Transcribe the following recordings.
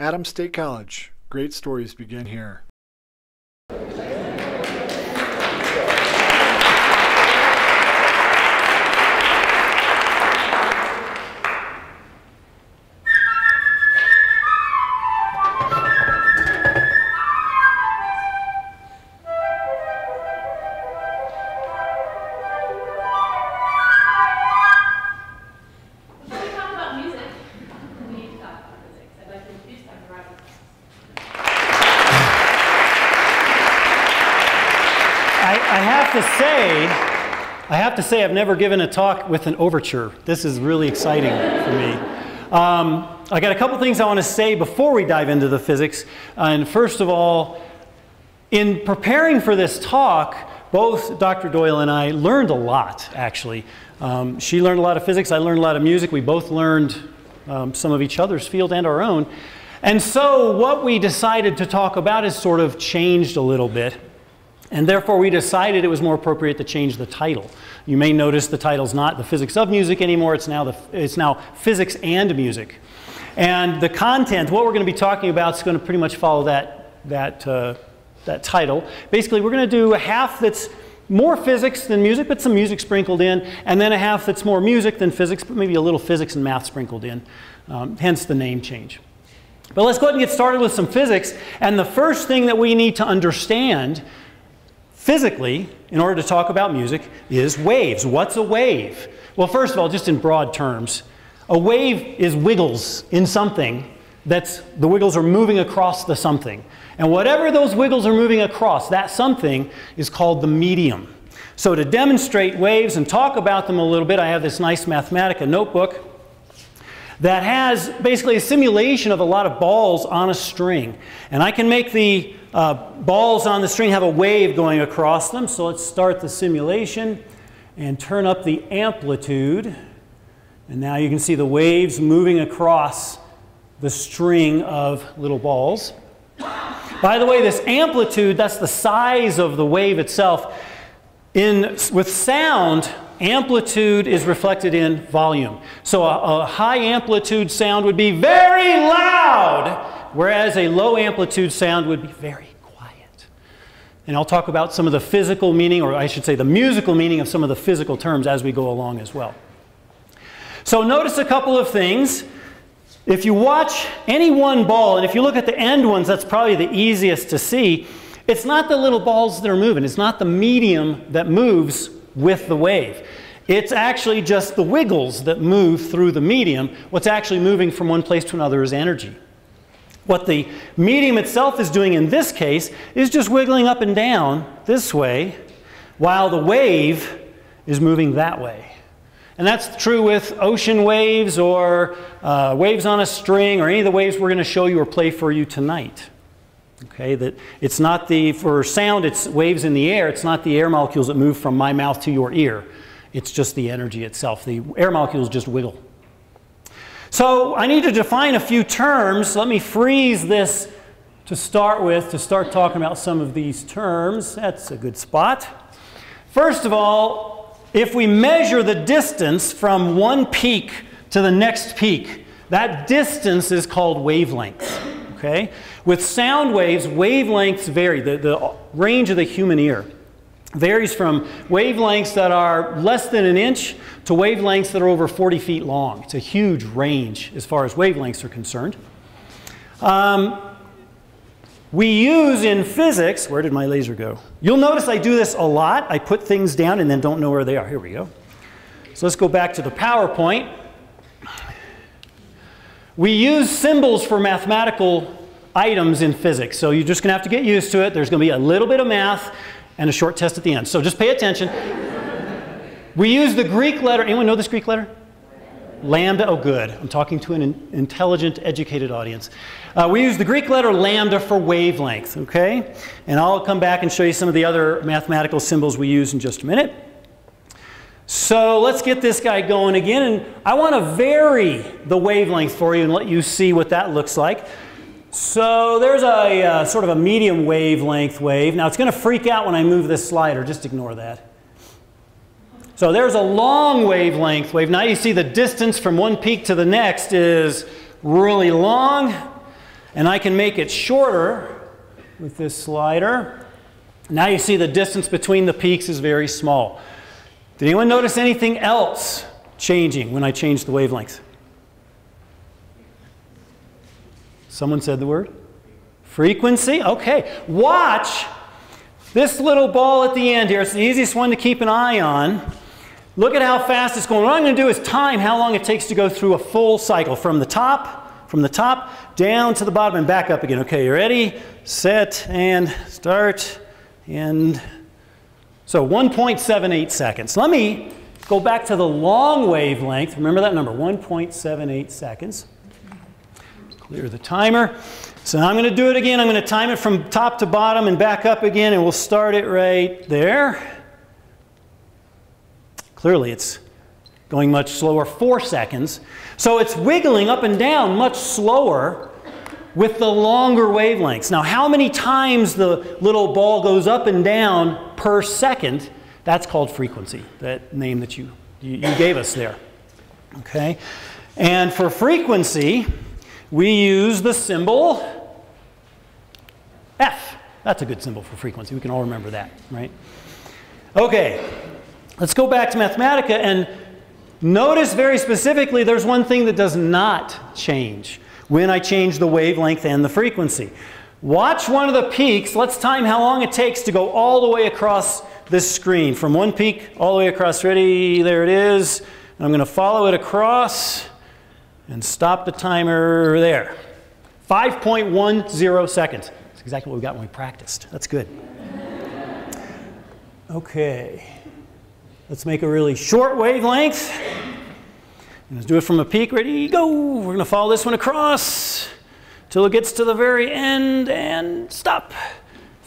Adams State College. Great stories begin here. I have to say I've never given a talk with an overture. This is really exciting for me. I got a couple things I want to say before we dive into the physics. And first of all, in preparing for this talk, both Dr. Doyle and I learned a lot, actually. She learned a lot of physics, I learned a lot of music. We both learned some of each other's field and our own. And so what we decided to talk about has sort of changed a little bit. And therefore, we decided it was more appropriate to change the title. You may notice the title's not The Physics of Music anymore. It's now Physics and Music. And the content, what we're going to be talking about, is going to pretty much follow that title. Basically, we're going to do a half that's more physics than music, but some music sprinkled in, and then a half that's more music than physics, but maybe a little physics and math sprinkled in, hence the name change. But let's go ahead and get started with some physics. And the first thing that we need to understand physically, in order to talk about music, is waves. What's a wave? Well, first of all, just in broad terms, a wave is wiggles in something. That's the wiggles are moving across the something. And whatever those wiggles are moving across, that something is called the medium. So to demonstrate waves and talk about them a little bit, I have this nice Mathematica notebook that has basically a simulation of a lot of balls on a string. And I can make the balls on the string have a wave going across them. So let's start the simulation and turn up the amplitude. And now you can see the waves moving across the string of little balls. By the way, this amplitude, that's the size of the wave itself. With sound, amplitude is reflected in volume. So a high amplitude sound would be very loud, whereas a low amplitude sound would be very quiet. And I'll talk about some of the physical meaning, or I should say the musical meaning of some of the physical terms as we go along as well. So notice a couple of things. If you watch any one ball, and if you look at the end ones, that's probably the easiest to see. It's not the little balls that are moving. It's not the medium that moves with the wave. It's actually just the wiggles that move through the medium. What's actually moving from one place to another is energy. What the medium itself is doing in this case is just wiggling up and down this way while the wave is moving that way. And that's true with ocean waves or waves on a string or any of the waves we're going to show you or play for you tonight. Okay, that it's not the, for sound it's waves in the air, it's not the air molecules that move from my mouth to your ear. It's just the energy itself. The air molecules just wiggle. So I need to define a few terms. Let me freeze this to start with, to start talking about some of these terms. That's a good spot. First of all, if we measure the distance from one peak to the next peak, that distance is called wavelength. Okay? With sound waves, wavelengths vary. The range of the human ear varies from wavelengths that are less than an inch to wavelengths that are over 40 feet long. It's a huge range as far as wavelengths are concerned. We use in physics, where did my laser go? You'll notice I do this a lot. I put things down and then don't know where they are. Here we go. So let's go back to the PowerPoint. We use symbols for mathematical items in physics, so you're just going to have to get used to it. There's going to be a little bit of math and a short test at the end, so just pay attention. We use the Greek letter. Anyone know this Greek letter? Lambda. Oh, good. I'm talking to an intelligent, educated audience. We use the Greek letter lambda for wavelength, okay? And I'll come back and show you some of the other mathematical symbols we use in just a minute. So let's get this guy going again, and I want to vary the wavelength for you and let you see what that looks like. So there's a sort of a medium wavelength wave. Now it's going to freak out when I move this slider, just ignore that. So there's a long wavelength wave. Now you see the distance from one peak to the next is really long, And I can make it shorter with this slider. Now you see the distance between the peaks is very small. Did anyone notice anything else changing when I changed the wavelength? Someone said the word? Frequency? Okay. Watch this little ball at the end here. It's the easiest one to keep an eye on. Look at how fast it's going. What I'm going to do is time how long it takes to go through a full cycle from the top down to the bottom and back up again. Okay, you ready? Set and start. And so 1.78 seconds. Let me go back to the long wavelength. Remember that number, 1.78 seconds. Clear the timer. So now I'm going to do it again. I'm going to time it from top to bottom and back up again, and we'll start it right there. Clearly it's going much slower, 4 seconds. So it's wiggling up and down much slower with the longer wavelengths. Now how many times the little ball goes up and down per second, that's called frequency, that name that you gave us there. Okay? And for frequency, we use the symbol F. That's a good symbol for frequency. We can all remember that, right? Okay. Let's go back to Mathematica and notice very specifically there's one thing that does not change when I change the wavelength and the frequency. Watch one of the peaks. Let's time how long it takes to go all the way across this screen. From one peak all the way across. Ready? There it is. I'm going to follow it across and stop the timer there. 5.10 seconds. That's exactly what we got when we practiced. That's good. Okay. Let's make a really short wavelength. Let's do it from a peak. Ready, go. We're going to follow this one across till it gets to the very end and stop.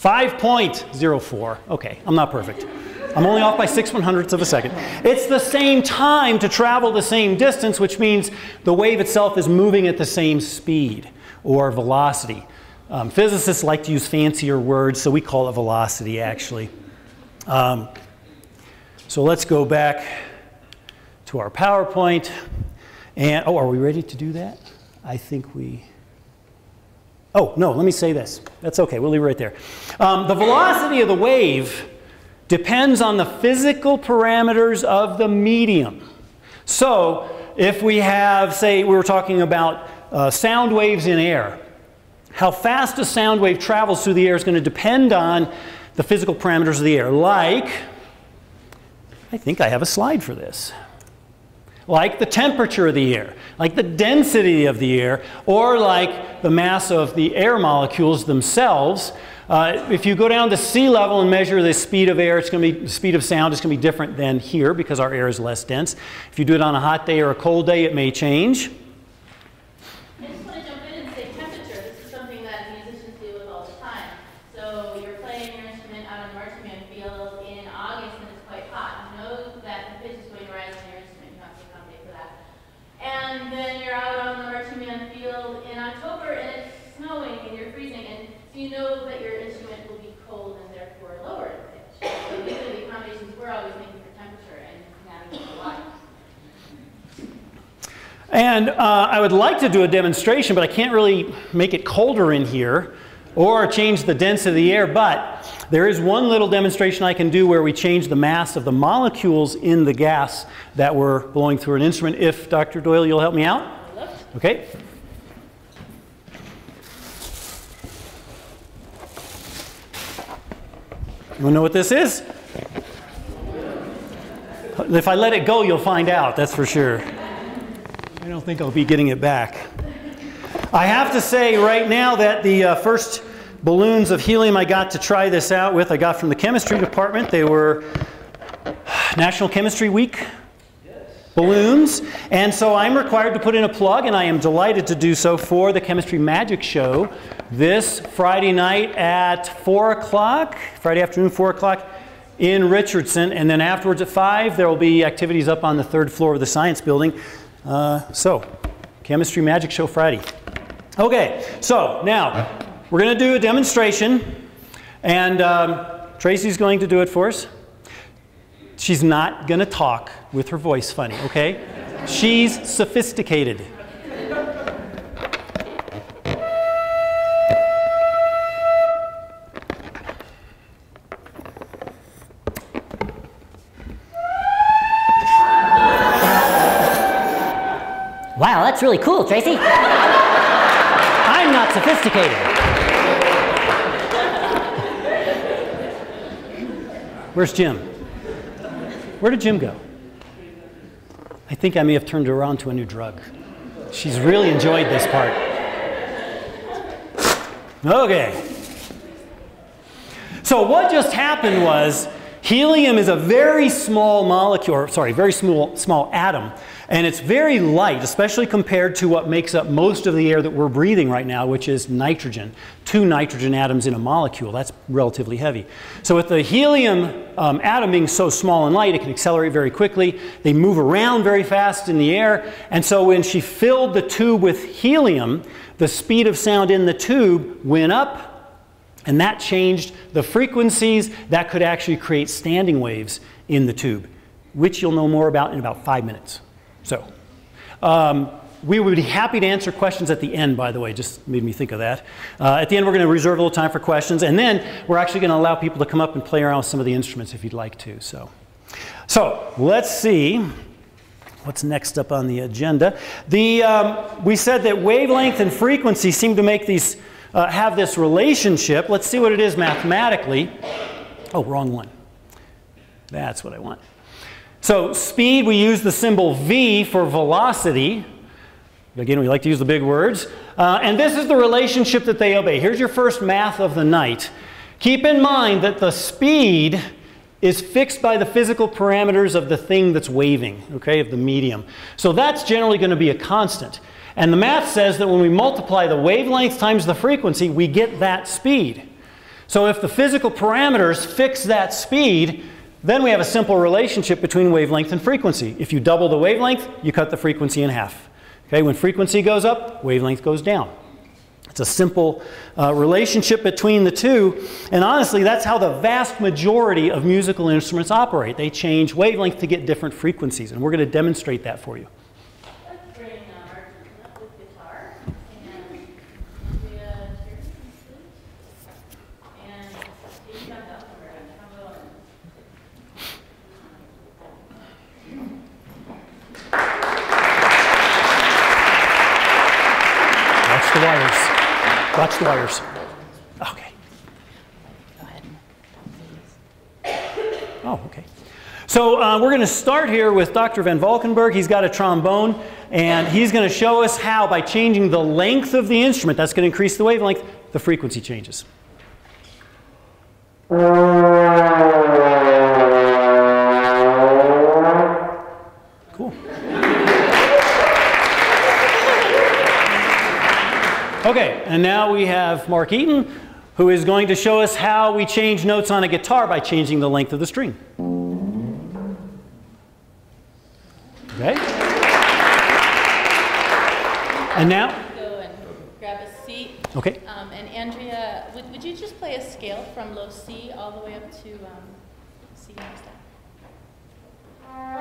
5.04. Okay, I'm not perfect. I'm only off by 6/100ths of a second. It's the same time to travel the same distance, which means the wave itself is moving at the same speed or velocity. Physicists like to use fancier words, so we call it velocity actually. So let's go back to our PowerPoint, and, oh, are we ready to do that? I think we, oh, no, let me say this. That's okay, we'll leave it right there. The velocity of the wave depends on the physical parameters of the medium. So if we have, say, we were talking about sound waves in air, how fast a sound wave travels through the air is going to depend on the physical parameters of the air, like, I think I have a slide for this. Like the temperature of the air, like the density of the air, or like the mass of the air molecules themselves. If you go down to sea level and measure the speed of air, it's going to be, the speed of sound is going to be different than here because our air is less dense. If you do it on a hot day or a cold day, it may change. I just want to jump in and say temperature. This is something that musicians deal with all the time. So you're playing your instrument on a marching band field in August and it's quite hot. And then you're out on the marching band field in October and it's snowing and you're freezing, and so you know that your instrument will be cold and therefore lower in pitch. So these are the accommodations we're always making for temperature and navigating a lot. And I would like to do a demonstration, but I can't really make it colder in here or change the density of the air, but there is one little demonstration I can do where we change the mass of the molecules in the gas that we're blowing through an instrument. If Dr. Doyle, you'll help me out? Okay. You want to know what this is? If I let it go, you'll find out, that's for sure. I don't think I'll be getting it back. I have to say right now that the first balloons of helium I got to try this out with, I got from the chemistry department. They were National Chemistry Week balloons. And so I'm required to put in a plug, and I am delighted to do so for the Chemistry Magic Show this Friday night at 4 o'clock, Friday afternoon, 4 o'clock in Richardson. And then afterwards at 5, there will be activities up on the 3rd floor of the science building. So, Chemistry Magic Show Friday. Okay, so now, we're going to do a demonstration, and Tracy's going to do it for us. She's not going to talk with her voice funny, okay? She's sophisticated. Wow, that's really cool, Tracy. I'm not sophisticated. Where's Jim? Where did Jim go? I think I may have turned her on to a new drug. She's really enjoyed this part. Okay. So what just happened was helium is a very small molecule, or sorry, very small atom, and it's very light, especially compared to what makes up most of the air that we're breathing right now, which is nitrogen. 2 nitrogen atoms in a molecule, that's relatively heavy. So with the helium atom being so small and light, it can accelerate very quickly. They move around very fast in the air, and so when she filled the tube with helium, the speed of sound in the tube went up. And that changed the frequencies that could actually create standing waves in the tube, which you'll know more about in about 5 minutes. So we would be happy to answer questions at the end, by the way, just made me think of that. At the end, we're going to reserve a little time for questions, and then we're actually going to allow people to come up and play around with some of the instruments if you'd like to. So let's see what's next up on the agenda. We said that wavelength and frequency seem to make these have this relationship. Let's see what it is mathematically. Oh, wrong one. That's what I want. So speed, we use the symbol v for velocity. Again, we like to use the big words. And this is the relationship that they obey. Here's your first math of the night. Keep in mind that the speed is fixed by the physical parameters of the thing that's waving, okay, of the medium. So that's generally going to be a constant. And the math says that when we multiply the wavelength times the frequency, we get that speed. So if the physical parameters fix that speed, then we have a simple relationship between wavelength and frequency. If you double the wavelength, you cut the frequency in half. Okay, when frequency goes up, wavelength goes down. It's a simple relationship between the two. And honestly, that's how the vast majority of musical instruments operate. They change wavelength to get different frequencies. And we're going to demonstrate that for you. Watch the wires. Okay. Go ahead. Oh, okay. So we're going to start here with Dr. Van Valkenburg. He's got a trombone, and he's going to show us how by changing the length of the instrument, that's going to increase the wavelength, the frequency changes. Cool. Okay, and now we have Mark Eaton, who is going to show us how we change notes on a guitar by changing the length of the string. Okay. And now? Go and grab a seat. Okay. And Andrea, would you just play a scale from low C all the way up to C next time?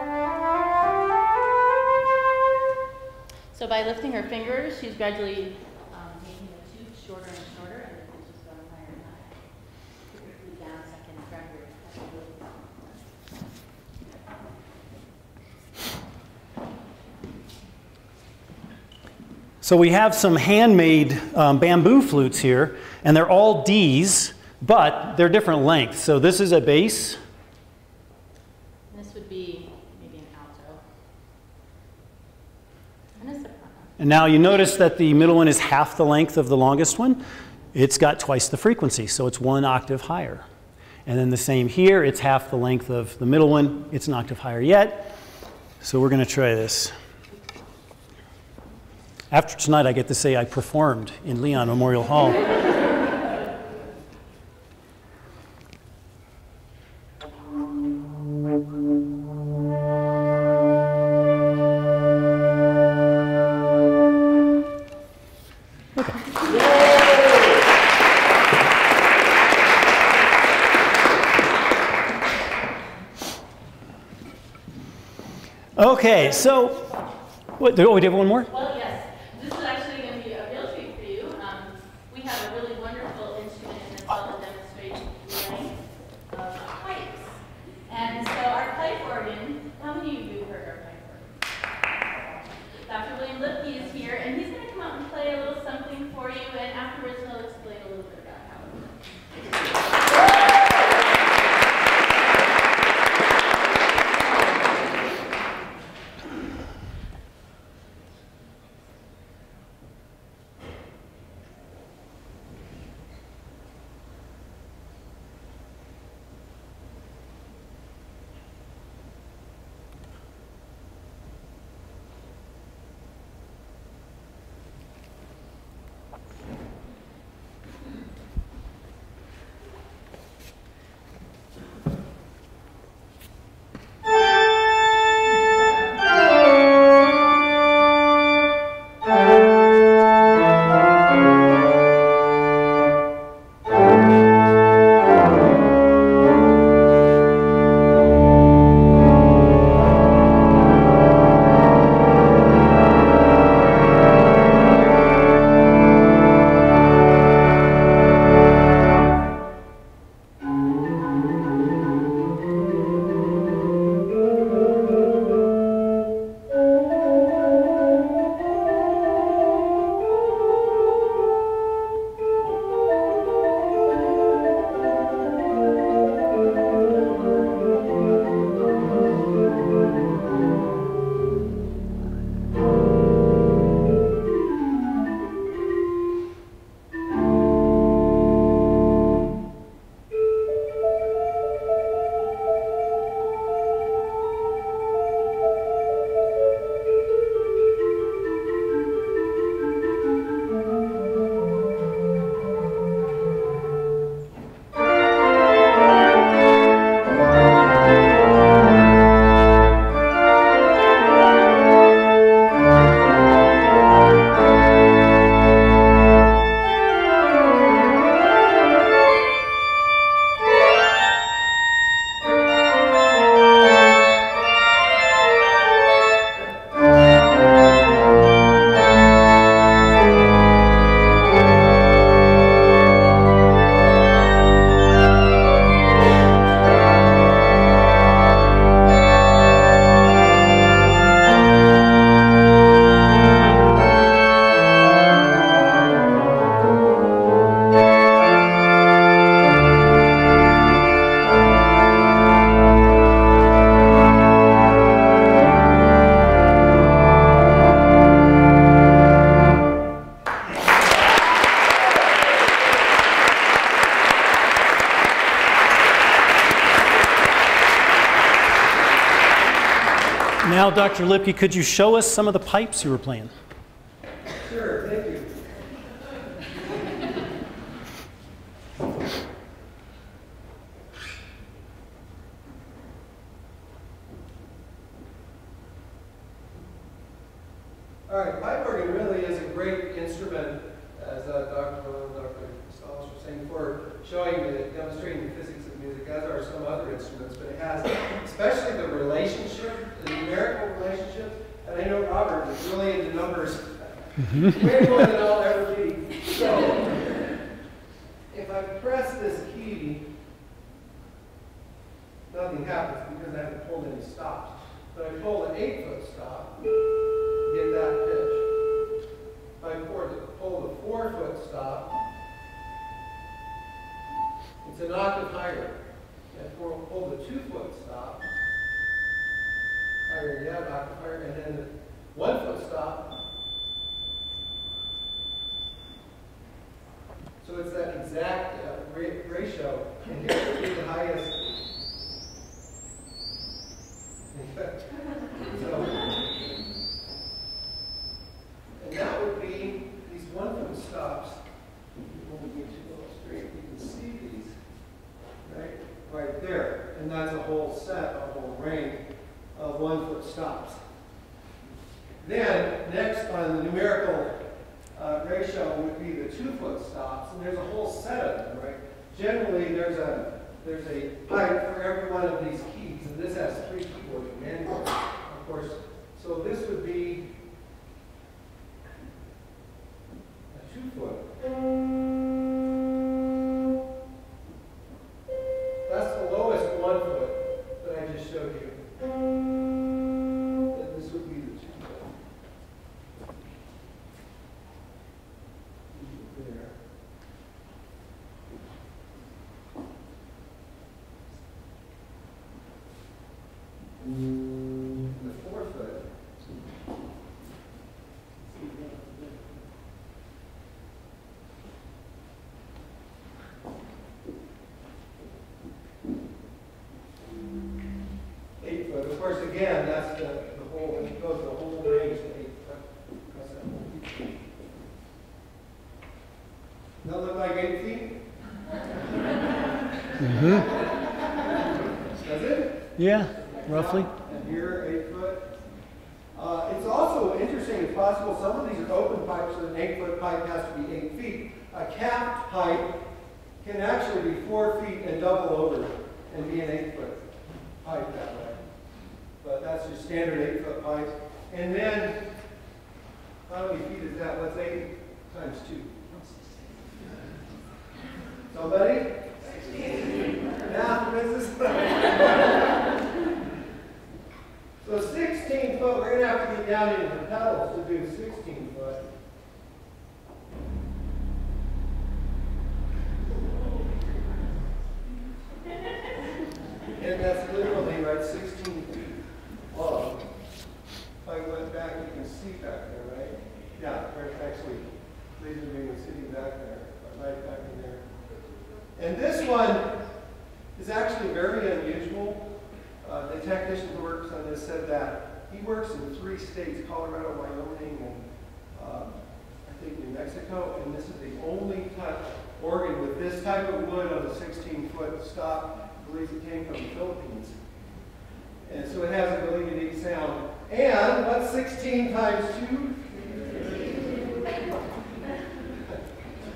So by lifting her fingers, she's gradually shorter and shorter, and then just going higher and higher. Quickly down, second, grab your So we have some handmade bamboo flutes here, and they're all D's, but they're different lengths. So this is a bass. And this would be maybe an alto. And a soprano. And now you notice that the middle one is half the length of the longest one. It's got twice the frequency, so it's 1 octave higher. And then the same here, it's half the length of the middle one. It's an octave higher yet. So we're going to try this. After tonight, I get to say I performed in Leon Memorial Hall. Okay, so, what, oh, we did one more? Well, yes. This is actually going to be a real treat for you. We have a really wonderful instrument in this hall that demonstrates the length of pipes. And so our pipe organ, how many of you heard our pipe organ? Dr. William Lippman here, and he's going to come out and play a little something for you, and afterwards he'll explain a little bit about how it sounds. Now, Dr. Lipke, could you show us some of the pipes you were playing? Sure, thank you. All right, pipe organ really is a great instrument, as Dr. Doyle and Dr. Stoll were saying before, demonstrating the physics of music, as are some other instruments, but it has especially the relationship, the numerical relationship, and I know Robert is really into numbers, way more than I'll ever be. So, if I press this key, nothing happens because I haven't pulled any stops. But I pull an 8-foot stop, get that pitch. If I pull the 4-foot stop, it's an octave higher. And pull the 2-foot stop, higher yet, an octave higher, and then the 1-foot stop. So it's that exact ratio. And here would be the highest. And that would be these 1-foot stops. Right there, and that's a whole set, a whole range of 1-foot stops. Then, next on the numerical ratio would be the 2-foot stops, and there's a whole set of them, right? Generally, there's a pipe for every one of these keys, and this has 3 keyboards and manuals, of course. So this would be a 2-foot. That's the lowest 1-foot that I just showed you. And this would be the 2-foot. like 18? Mm-hmm. Does it? Yeah, roughly. And here, 8 foot. It's also interesting, if possible, some of these are open pipes, so an 8-foot pipe has to be 8 feet. A capped pipe can actually be 4 feet and double over and be an 8-foot pipe that way. But that's your standard 8-foot pipe. And then, how many feet is that? What's 8 times 2? Somebody? 16. Math, Mrs. So 16 foot, we're going to have to get down into the pedals to do 16 foot. And that's literally right, 16 feet long. If I went back, you can see back there, right? Yeah, actually, laser beam was sitting back there, right back in there. And this one is actually very unusual. The technician who works on this said that he works in 3 states, Colorado, Wyoming, and I think New Mexico, and this is the only type of organ with this type of wood on a 16-foot stop. I believe it came from the Philippines. And so it has a really unique sound. And what's 16 times 2?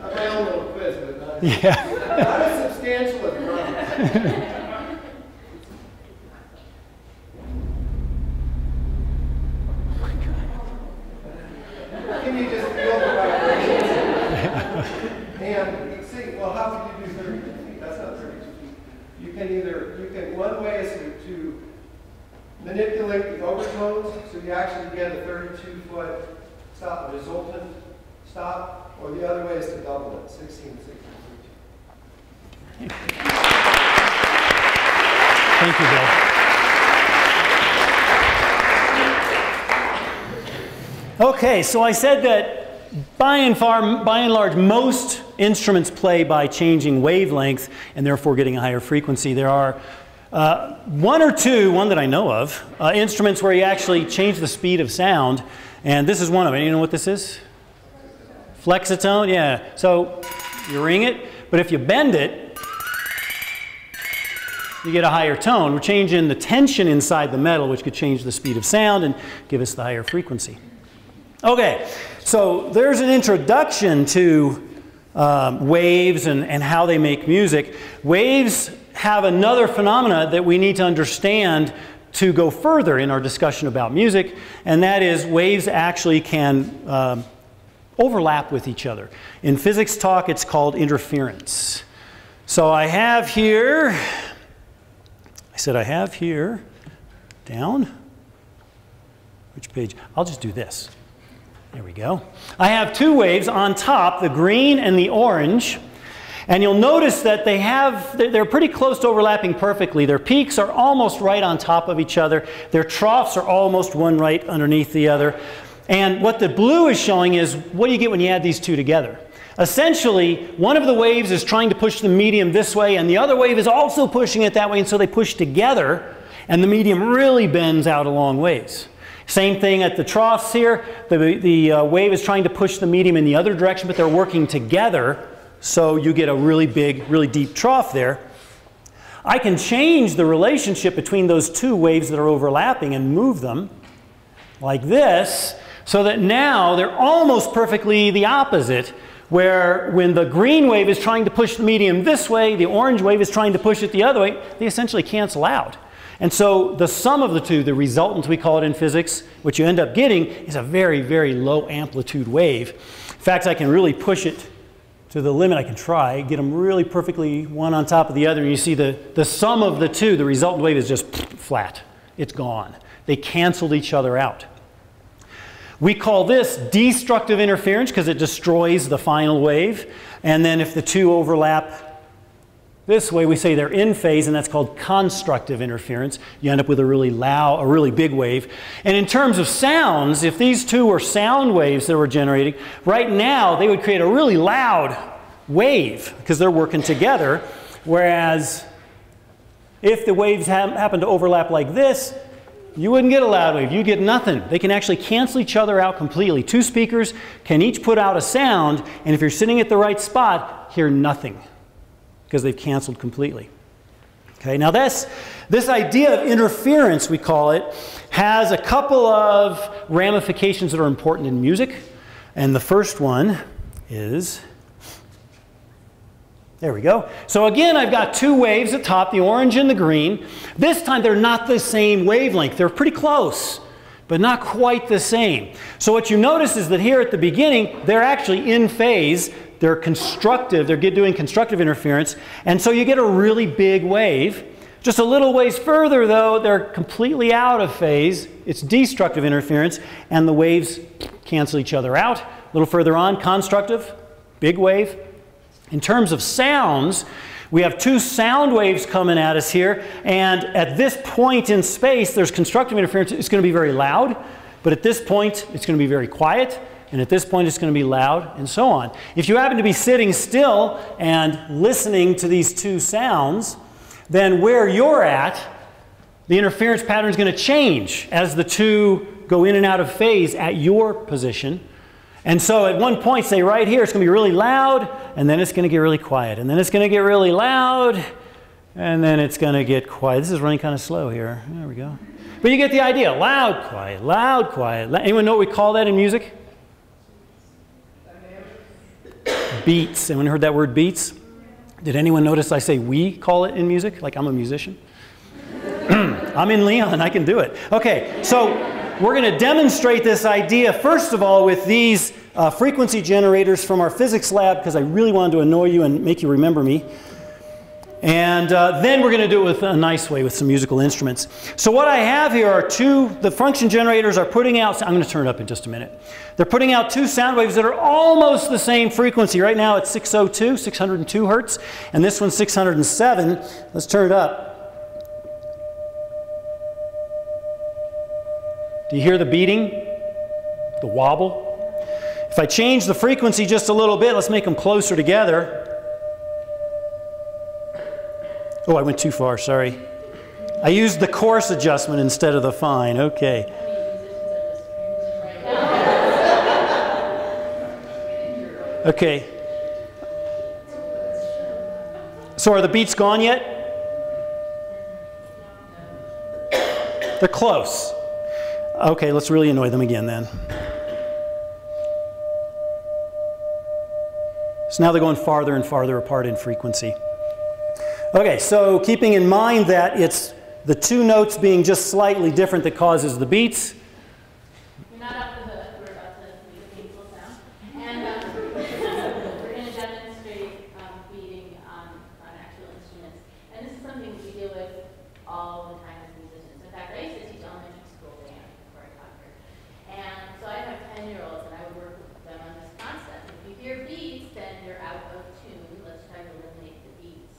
I made a little quiz, but not, not as substantial as drums. Oh my God. Can you just feel the vibrations? And see, well, how can you do 32 feet? That's not 32 feet. You can either, one way is to manipulate the overtones, so you actually get a 32-foot stop, a resultant stop. Or the other way is to double it, 16 and 16. Thank you, Bill. Okay, so I said that by and large, most instruments play by changing wavelength and therefore getting a higher frequency. There are one that I know of, instruments where you actually change the speed of sound, and this is one of them. You know what this is? Flexitone, yeah. So you ring it, but if you bend it, you get a higher tone. We're changing the tension inside the metal, which could change the speed of sound and give us the higher frequency. Okay, so there's an introduction to waves and how they make music. Waves have another phenomena that we need to understand to go further in our discussion about music, and that is waves actually can overlap with each other. In physics talk, it's called interference. So I have here, down, which page? I'll just do this. There we go. I have 2 waves on top, the green and the orange, and you'll notice that they have, they're pretty close to overlapping perfectly. Their peaks are almost right on top of each other. Their troughs are almost one right underneath the other. And what the blue is showing is what do you get when you add these 2 together? Essentially, one of the waves is trying to push the medium this way, and the other wave is also pushing it that way, and so they push together, and the medium really bends out a long ways. Same thing at the troughs here. The wave is trying to push the medium in the other direction, but they're working together, so you get a really big, really deep trough there. I can change the relationship between those 2 waves that are overlapping and move them like this, so that now they're almost perfectly the opposite, where when the green wave is trying to push the medium this way, the orange wave is trying to push it the other way, they essentially cancel out. And so the sum of the 2, the resultant we call it in physics, what you end up getting is a very, very low amplitude wave. In fact, I can really push it to the limit. I can try, get them really perfectly one on top of the other, and you see the sum of the 2, the resultant wave is just flat. It's gone. They canceled each other out. We call this destructive interference because it destroys the final wave. And then if the 2 overlap this way, we say they're in phase, and that's called constructive interference. You end up with a really loud, a really big wave. And in terms of sounds, if these 2 were sound waves that were generating, right now they would create a really loud wave because they're working together. Whereas if the waves happen to overlap like this, you wouldn't get a loud wave, you'd get nothing. They can actually cancel each other out completely. 2 speakers can each put out a sound, and if you're sitting at the right spot, hear nothing because they've canceled completely. Okay, now this idea of interference, we call it, has a couple of ramifications that are important in music. And the first one is, there we go. So again, I've got two waves at top, the orange and the green. This time they're not the same wavelength. They're pretty close, but not quite the same. So what you notice is that here at the beginning, they're actually in phase. They're constructive. They're doing constructive interference. And so you get a really big wave. Just a little ways further, though, they're completely out of phase. It's destructive interference, and the waves cancel each other out. A little further on, constructive, big wave. In terms of sounds, we have two sound waves coming at us here, and at this point in space, there's constructive interference. It's going to be very loud, but at this point, it's going to be very quiet. And at this point, it's going to be loud, and so on. If you happen to be sitting still and listening to these two sounds, then where you're at, the interference pattern is going to change as the two go in and out of phase at your position. And so at one point, say right here, it's going to be really loud, and then it's going to get really quiet, and then it's going to get really loud, and then it's going to get quiet. This is running kind of slow here. There we go. But you get the idea. Loud, quiet, loud, quiet. Anyone know what we call that in music? Beats. Anyone heard that word beats? Did anyone notice I say we call it in music? Like I'm a musician. I'm in Leon. I can do it. Okay, so we're going to demonstrate this idea, first of all, with these frequency generators from our physics lab, because I really wanted to annoy you and make you remember me. And then we're going to do it with a nice way with some musical instruments. So what I have here are the function generators are putting out, I'm going to turn it up in just a minute. They're putting out two sound waves that are almost the same frequency. Right now it's 602, 602 hertz, and this one's 607. Let's turn it up. Do you hear the beating? The wobble? If I change the frequency just a little bit, let's make them closer together. Oh, I went too far, sorry. I used the coarse adjustment instead of the fine. Okay. Okay. So are the beats gone yet? They're close. Okay, let's really annoy them again then. So now they're going farther and farther apart in frequency. Okay, so keeping in mind that it's the two notes being just slightly different that causes the beats. You're not up to the hook. We're about to make a beautiful sound. And we're going to demonstrate beating on actual instruments. And this is something we deal with all the time as musicians. In fact, I used to teach elementary school band before I taught here. And so I have 10-year-olds, and I would work with them on this concept. If you hear beats, then you're out of tune. Let's try to eliminate the beats.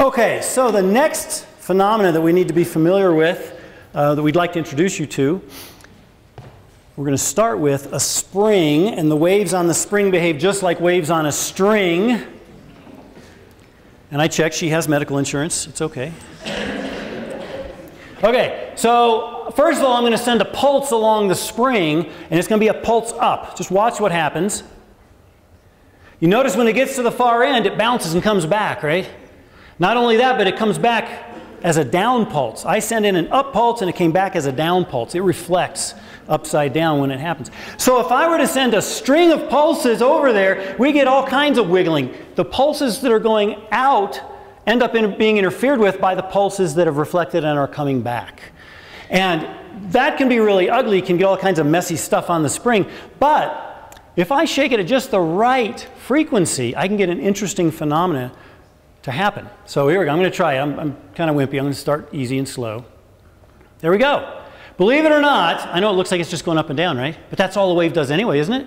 Okay, so the next phenomenon that we need to be familiar with, that we'd like to introduce you to, we're going to start with a spring, and the waves on the spring behave just like waves on a string. And I checked, she has medical insurance, it's okay. Okay, so first of all, I'm going to send a pulse along the spring, and it's going to be a pulse up. Just watch what happens. You notice when it gets to the far end, it bounces and comes back, right? Not only that, but it comes back as a down pulse. I send in an up pulse, and it came back as a down pulse. It reflects upside down when it happens. So if I were to send a string of pulses over there, we get all kinds of wiggling. The pulses that are going out end up being interfered with by the pulses that have reflected and are coming back. And that can be really ugly. You can get all kinds of messy stuff on the spring. But if I shake it at just the right frequency, I can get an interesting phenomenon to happen. So here we go. I'm going to try it. I'm kind of wimpy. I'm going to start easy and slow. There we go. Believe it or not, I know it looks like it's just going up and down, right? But that's all the wave does anyway, isn't it?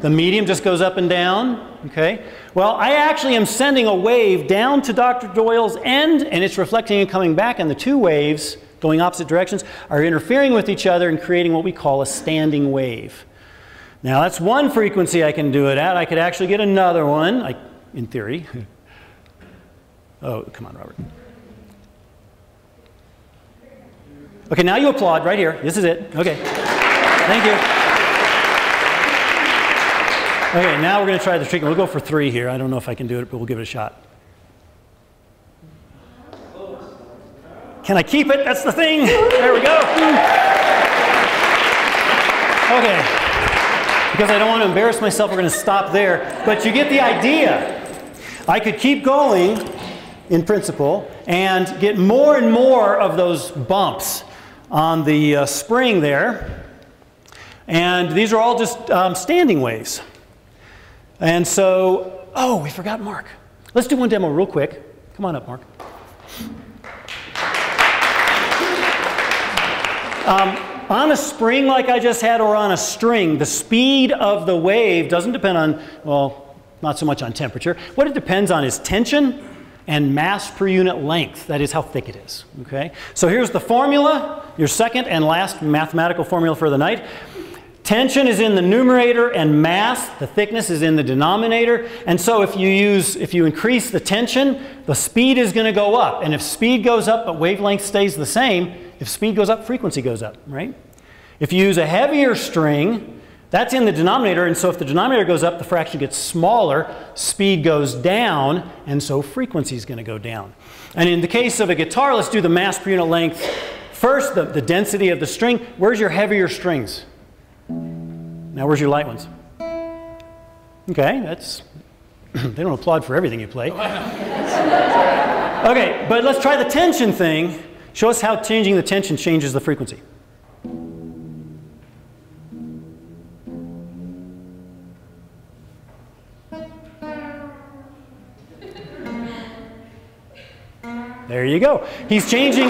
The medium just goes up and down. Okay. Well, I actually am sending a wave down to Dr. Doyle's end, and it's reflecting and coming back, and the two waves going opposite directions are interfering with each other and creating what we call a standing wave. Now, that's one frequency I can do it at. I could actually get another one, in theory. Oh, come on, Robert. Okay, now you applaud right here. This is it. Okay. Thank you. Okay, now we're going to try the treatment. We'll go for three here. I don't know if I can do it, but we'll give it a shot. Can I keep it? That's the thing. There we go. Okay. Because I don't want to embarrass myself, we're going to stop there. But you get the idea. I could keep going, in principle, and get more and more of those bumps on the spring there. And these are all just standing waves. And so, oh, we forgot Mark. Let's do one demo real quick. Come on up, Mark. On a spring like I just had, or on a string, the speed of the wave doesn't depend on, well, not so much on temperature. What it depends on is tension and mass per unit length. That is how thick it is. Okay? So here's the formula, your second and last mathematical formula for the night. Tension is in the numerator and mass, the thickness, is in the denominator. And so if you increase the tension, the speed is going to go up. And if speed goes up but wavelength stays the same, if speed goes up, frequency goes up, right? If you use a heavier string, that's in the denominator, and so if the denominator goes up, the fraction gets smaller, speed goes down, and so frequency is going to go down. And in the case of a guitar, let's do the mass per unit length first, the density of the string. Where's your heavier strings? Now, where's your light ones? Okay, that's... They don't applaud for everything you play. Okay, but let's try the tension thing. Show us how changing the tension changes the frequency. There you go. He's changing.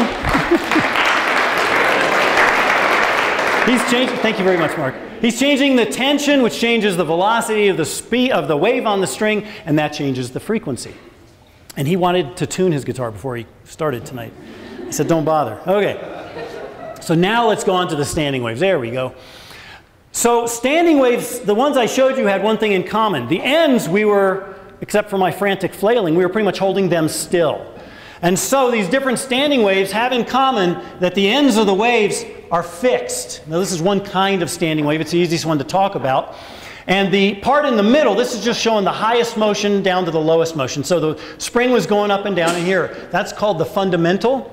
He's changing. Thank you very much, Mark. He's changing the tension, which changes the velocity of the speed of the wave on the string, and that changes the frequency. And he wanted to tune his guitar before he started tonight. I said, don't bother. Okay. So now let's go on to the standing waves. There we go. So standing waves, the ones I showed you had one thing in common. The ends we were, except for my frantic flailing, we were pretty much holding them still. And so these different standing waves have in common that the ends of the waves are fixed. Now this is one kind of standing wave. It's the easiest one to talk about. And the part in the middle, this is just showing the highest motion down to the lowest motion. So the spring was going up and down in here. That's called the fundamental.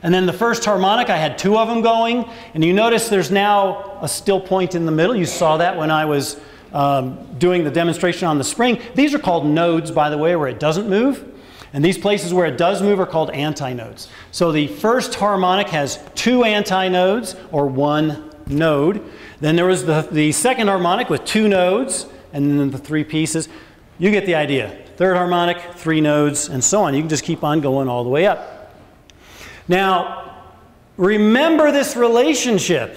And then the first harmonic, I had two of them going, and you notice there's now a still point in the middle. You saw that when I was doing the demonstration on the spring. These are called nodes, by the way, where it doesn't move. And these places where it does move are called antinodes. So the first harmonic has two antinodes, or one node. Then there was the second harmonic with two nodes, and then the three pieces. You get the idea. Third harmonic, three nodes, and so on. You can just keep on going all the way up. Now, remember this relationship.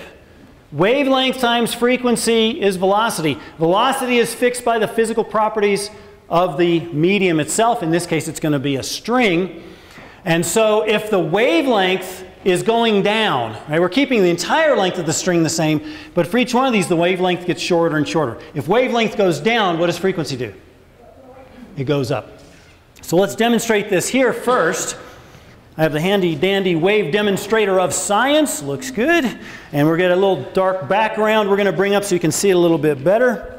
Wavelength times frequency is velocity. Velocity is fixed by the physical properties of the medium itself. In this case, it's going to be a string. And so if the wavelength is going down, right, we're keeping the entire length of the string the same, but for each one of these, the wavelength gets shorter and shorter. If wavelength goes down, what does frequency do? It goes up. So let's demonstrate this here first. I have the handy dandy wave demonstrator of science. Looks good. And we're getting a little dark background we're going to bring up so you can see it a little bit better.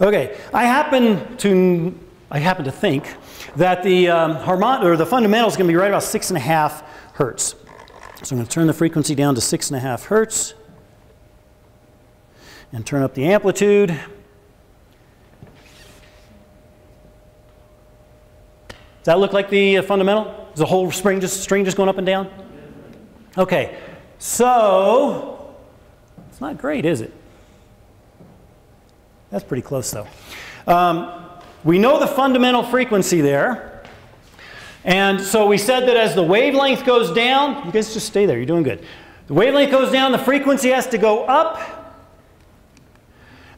Okay, I happen to think that the fundamental is going to be right about 6.5 hertz. So I'm going to turn the frequency down to 6.5 hertz and turn up the amplitude. Does that look like the fundamental? Is the whole spring string just going up and down? Okay, so it's not great, is it? That's pretty close, though. We know the fundamental frequency there. And so we said that as the wavelength goes down, you guys just stay there, you're doing good. The wavelength goes down, the frequency has to go up.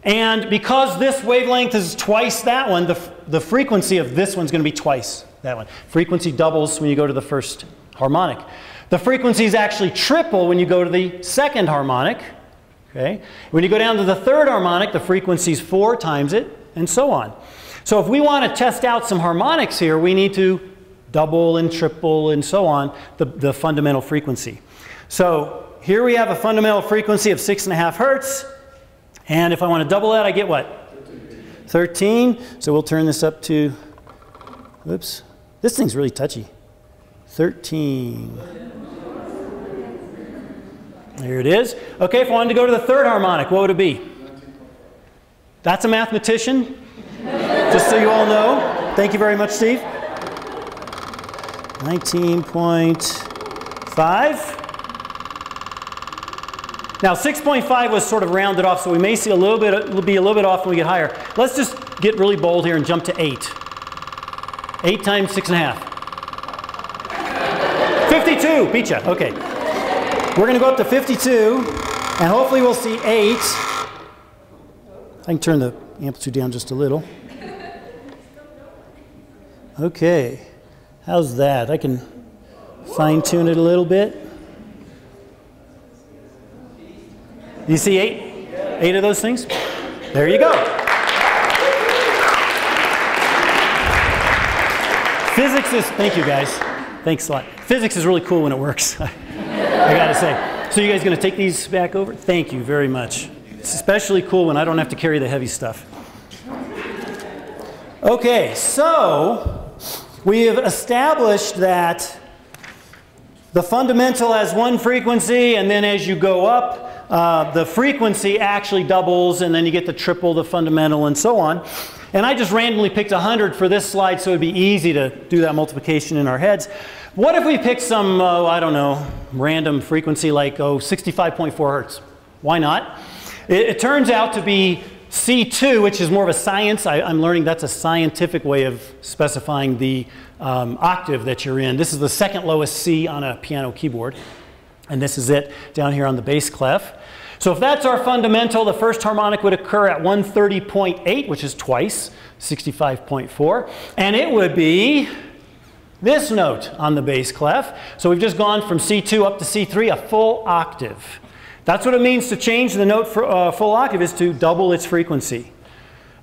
And because this wavelength is twice that one, the frequency of this one's going to be twice that one. Frequency doubles when you go to the first harmonic. The frequencies actually triple when you go to the second harmonic. Okay? When you go down to the third harmonic, the frequency's 4 times it, and so on. So if we want to test out some harmonics here, we need to double and triple and so on the fundamental frequency. So here we have a fundamental frequency of 6.5 hertz. And if I want to double that, I get what? 13. So we'll turn this up to, oops, this thing's really touchy. 13. There it is. Okay, if I wanted to go to the third harmonic, what would it be? That's a mathematician, just so you all know. Thank you very much, Steve. 19.5. Now 6.5 was sort of rounded off, so we may see a little bit, it'll be a little bit off when we get higher. Let's just get really bold here and jump to 8. 8 times 6.5. 52, beat ya, okay. We're gonna go up to 52, and hopefully we'll see 8. I can turn the amplitude down just a little. Okay, how's that? I can fine tune it a little bit. You see 8? 8 of those things? There you go. Physics is, thank you guys. Thanks a lot. Physics is really cool when it works, I gotta say. So you guys gonna take these back over? Thank you very much. It's especially cool when I don't have to carry the heavy stuff. Okay, so we have established that the fundamental has one frequency, and then as you go up, the frequency actually doubles, and then you get to triple the fundamental and so on. And I just randomly picked 100 for this slide, so it'd be easy to do that multiplication in our heads. What if we pick some, I don't know, random frequency like, 65.4 hertz? Why not? It turns out to be C2, which is more of a science. I'm learning that's a scientific way of specifying the octave that you're in. This is the second lowest C on a piano keyboard. And this is it down here on the bass clef. So if that's our fundamental, the first harmonic would occur at 130.8, which is twice, 65.4. And it would be this note on the bass clef. So we've just gone from C2 up to C3, a full octave. That's what it means to change the note for a full octave, is to double its frequency.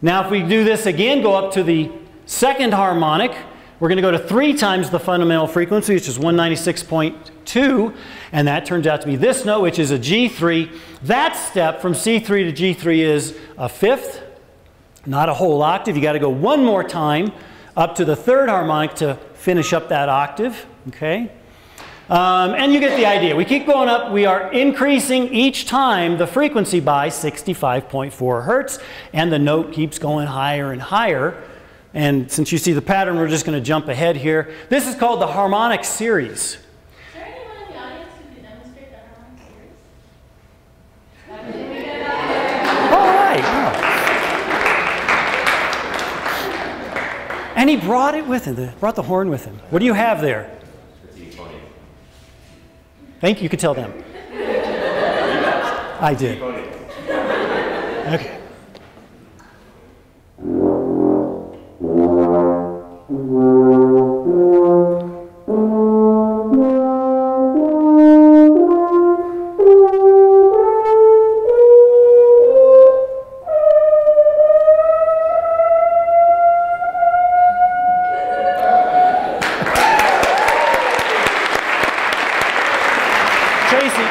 Now if we do this again, go up to the second harmonic, we're going to go to 3 times the fundamental frequency, which is 196.2, and that turns out to be this note, which is a G3. That step from C3 to G3 is a fifth, not a whole octave. You got to go one more time up to the third harmonic to finish up that octave. Okay, and you get the idea. We keep going up. We are increasing each time the frequency by 65.4 hertz, and the note keeps going higher and higher. And since you see the pattern, we're just going to jump ahead here. This is called the harmonic series. Is there anyone in the audience who can demonstrate the harmonic series? All right. Yeah. And he brought it with him. Brought the horn with him. What do you have there? Thank you. You could tell them. I did. Okay.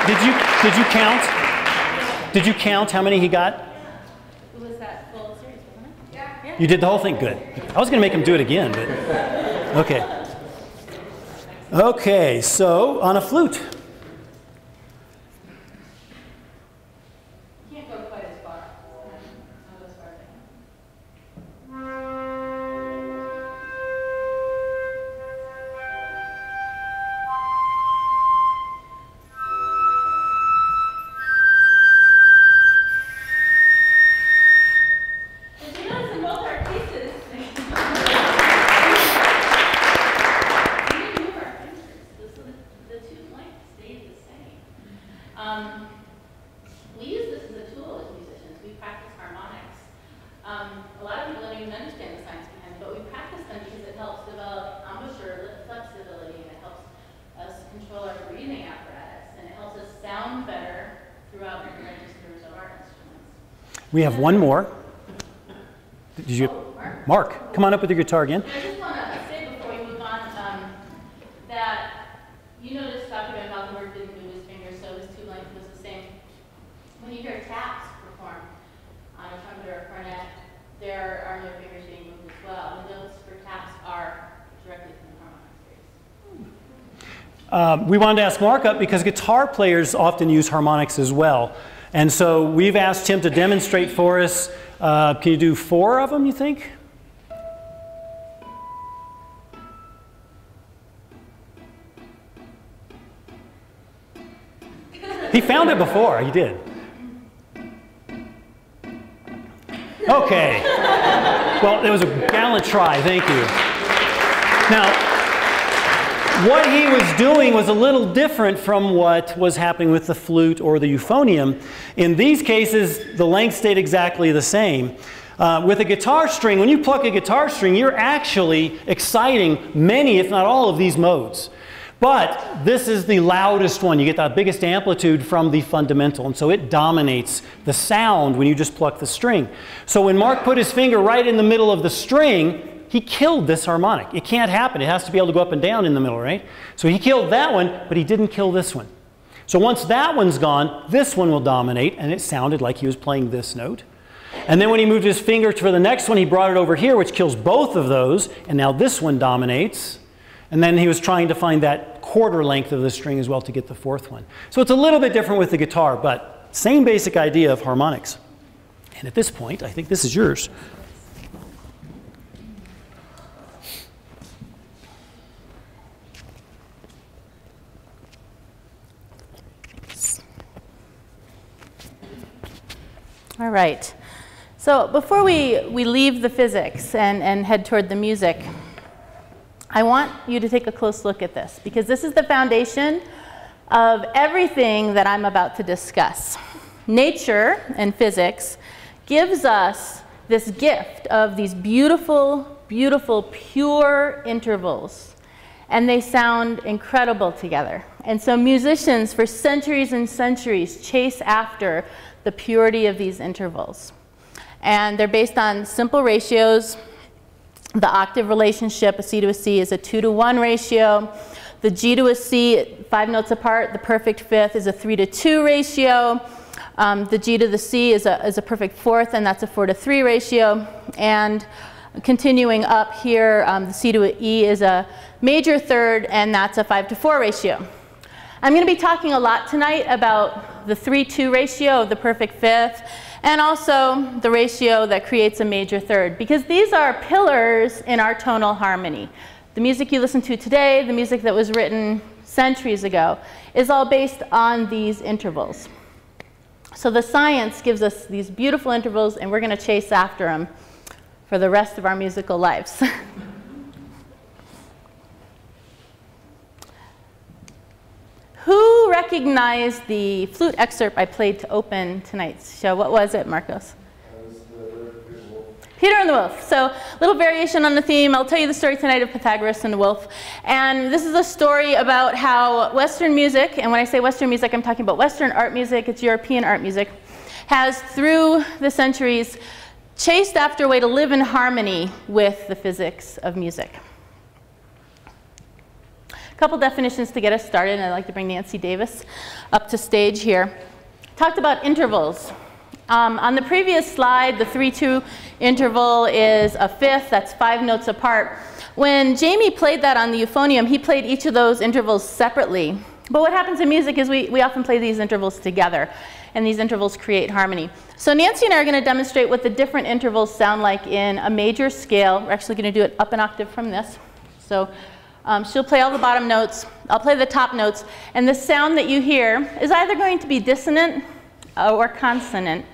Did you count? Did you count how many he got? It was that full series, wasn't it? Yeah. You did the whole thing? Good. I was going to make him do it again, but okay. Okay, so on a flute. You can't go quite as far. I'll go as far We have one more. Did you? Mark, come on up with your guitar again. I just want to say before we move on that you noticed talking about how the didn't move his finger, so his two length was the same. When you hear taps performed on a trumpet or a cornet, there are no fingers being moved as well. And those for taps are directly from the harmonic series. We wanted to ask Mark up because guitar players often use harmonics as well. And so we've asked him to demonstrate for us. Can you do four of them, you think? He found it before, he did. Okay. Well, it was a gallant try, thank you. Now, what he was doing was a little different from what was happening with the flute or the euphonium. In these cases, the length stayed exactly the same. With a guitar string, when you pluck a guitar string, you're actually exciting many, if not all, of these modes. But this is the loudest one. You get the biggest amplitude from the fundamental, and so it dominates the sound when you just pluck the string. So when Mark put his finger right in the middle of the string, he killed this harmonic. It can't happen. It has to be able to go up and down in the middle, right? So he killed that one, but he didn't kill this one. So once that one's gone, this one will dominate, and it sounded like he was playing this note. And then when he moved his finger for the next one, he brought it over here, which kills both of those, and now this one dominates. And then he was trying to find that quarter length of the string as well to get the fourth one. So it's a little bit different with the guitar, but same basic idea of harmonics. And at this point, I think this is yours. All right. So before we leave the physics and head toward the music, I want you to take a close look at this, because this is the foundation of everything that I'm about to discuss. Nature and physics gives us this gift of these beautiful, beautiful, pure intervals, and they sound incredible together. And so musicians for centuries and centuries chase after the purity of these intervals. And they're based on simple ratios. The octave relationship, a C to a C, is a 2-to-1 ratio. The G to a C, 5 notes apart, the perfect fifth, is a 3-to-2 ratio. The G to the C is a perfect fourth, and that's a 4-to-3 ratio. And continuing up here, the C to an E is a major third, and that's a 5-to-4 ratio. I'm going to be talking a lot tonight about the 3-2 ratio of the perfect fifth, and also the ratio that creates a major third, because these are pillars in our tonal harmony. The music you listen to today, the music that was written centuries ago, is all based on these intervals. So the science gives us these beautiful intervals, and we're going to chase after them for the rest of our musical lives. Who recognized the flute excerpt I played to open tonight's show? What was it, Marcos? That was Peter and the Wolf. So a little variation on the theme. I'll tell you the story tonight of Pythagoras and the Wolf. And this is a story about how Western music, and when I say Western music, I'm talking about Western art music, it's European art music, has through the centuries chased after a way to live in harmony with the physics of music. Couple definitions to get us started, and I'd like to bring Nancy Davis up to stage here. Talked about intervals. On the previous slide, the 3-2 interval is a fifth, that's 5 notes apart. When Jamie played that on the euphonium, he played each of those intervals separately. But what happens in music is we often play these intervals together, and these intervals create harmony. So Nancy and I are going to demonstrate what the different intervals sound like in a major scale. We're actually going to do it up an octave from this. So she'll play all the bottom notes, I'll play the top notes, and the sound that you hear is either going to be dissonant or consonant.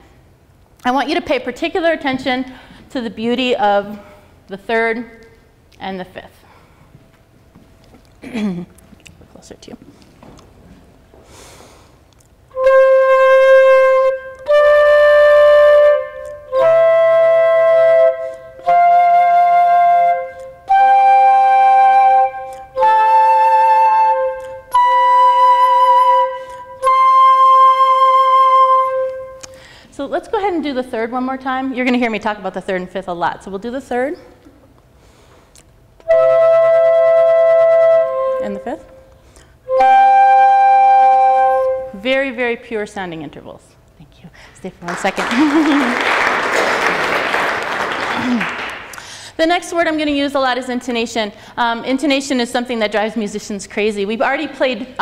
I want you to pay particular attention to the beauty of the third and the fifth. A little closer to you. do the third one more time. You're going to hear me talk about the third and fifth a lot. So we'll do the third. And the fifth. Very, very pure sounding intervals. Thank you. Stay for 1 second. The next word I'm going to use a lot is intonation. Intonation is something that drives musicians crazy. We've already played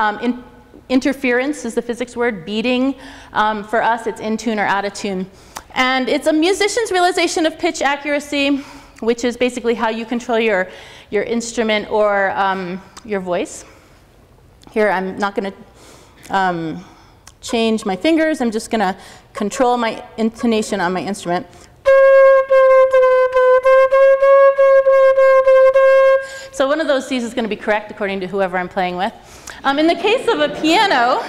interference is the physics word, beating. For us, it's in tune or out of tune. And it's a musician's realization of pitch accuracy, which is basically how you control your instrument or your voice. Here, I'm not going to change my fingers. I'm just going to control my intonation on my instrument. So one of those C's is going to be correct according to whoever I'm playing with. In the case of a piano,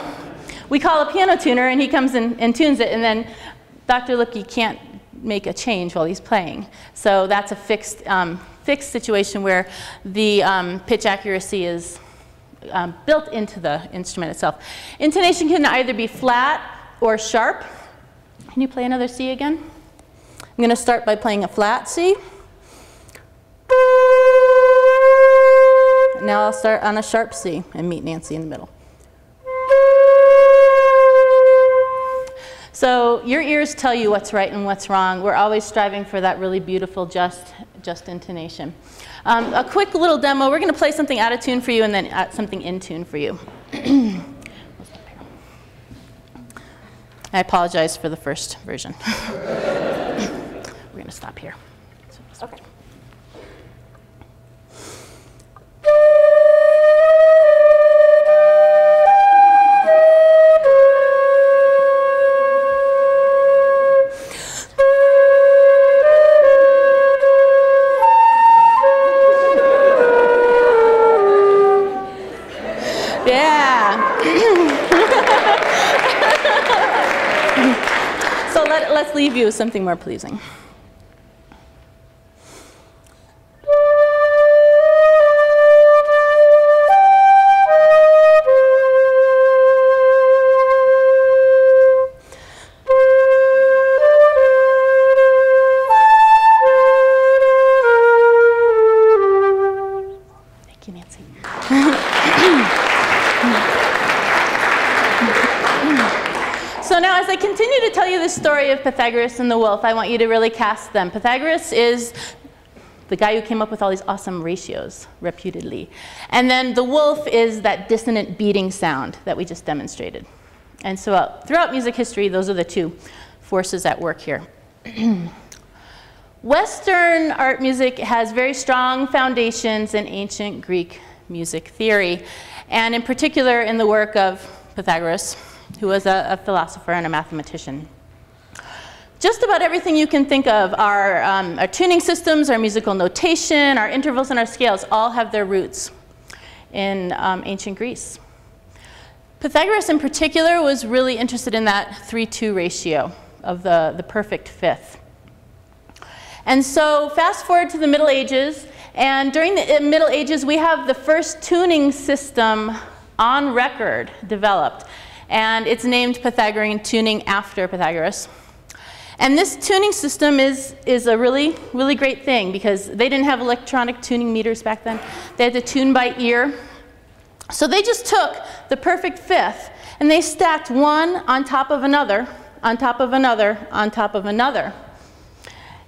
we call a piano tuner and he comes in and tunes it, and then Dr. Lipke can't make a change while he's playing. So that's a fixed situation where the pitch accuracy is built into the instrument itself. Intonation can either be flat or sharp. Can you play another C again? I'm going to start by playing a flat C. Now I'll start on a sharp C and meet Nancy in the middle. So your ears tell you what's right and what's wrong. We're always striving for that really beautiful just intonation. A quick little demo. We're going to play something out of tune for you and then something in tune for you. I apologize for the first version. We're going to stop here. Okay. Let's leave you with something more pleasing. Thank you, Nancy. So now, as I continue to tell you the story of Pythagoras and the wolf, I want you to really cast them. Pythagoras is the guy who came up with all these awesome ratios, reputedly. And then the wolf is that dissonant beating sound that we just demonstrated. And so throughout music history, those are the two forces at work here. Western art music has very strong foundations in ancient Greek music theory, and in particular in the work of Pythagoras, who was a philosopher and a mathematician. Just about everything you can think of, our tuning systems, our musical notation, our intervals, and our scales all have their roots in ancient Greece. Pythagoras in particular was really interested in that 3-2 ratio of the perfect fifth. And so fast forward to the Middle Ages, and during the Middle Ages we have the first tuning system on record developed. And it's named Pythagorean tuning after Pythagoras. And this tuning system is a really, really great thing because they didn't have electronic tuning meters back then. They had to tune by ear. So they just took the perfect fifth and they stacked one on top of another, on top of another, on top of another.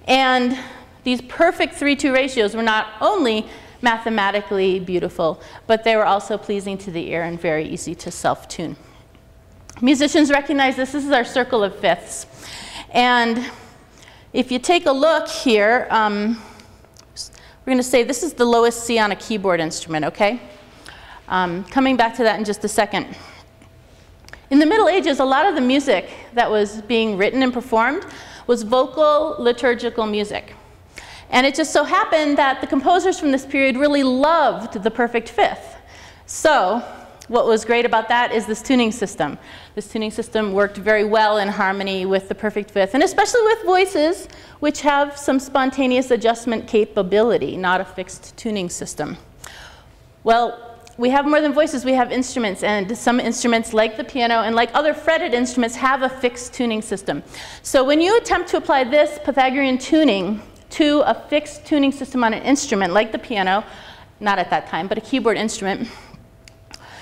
And these perfect 3-2 ratios were not only mathematically beautiful, but they were also pleasing to the ear and very easy to self-tune. Musicians recognize this. This is our circle of fifths. And if you take a look here, we're going to say this is the lowest C on a keyboard instrument, okay? Coming back to that in just a second. In the Middle Ages, a lot of the music that was being written and performed was vocal liturgical music. And it just so happened that the composers from this period really loved the perfect fifth. So what was great about that is this tuning system. This tuning system worked very well in harmony with the perfect fifth, and especially with voices which have some spontaneous adjustment capability, not a fixed tuning system. Well, We have more than voices, we have instruments, and some instruments like the piano and like other fretted instruments have a fixed tuning system. So when you attempt to apply this Pythagorean tuning to a fixed tuning system on an instrument like the piano, not at that time, but a keyboard instrument,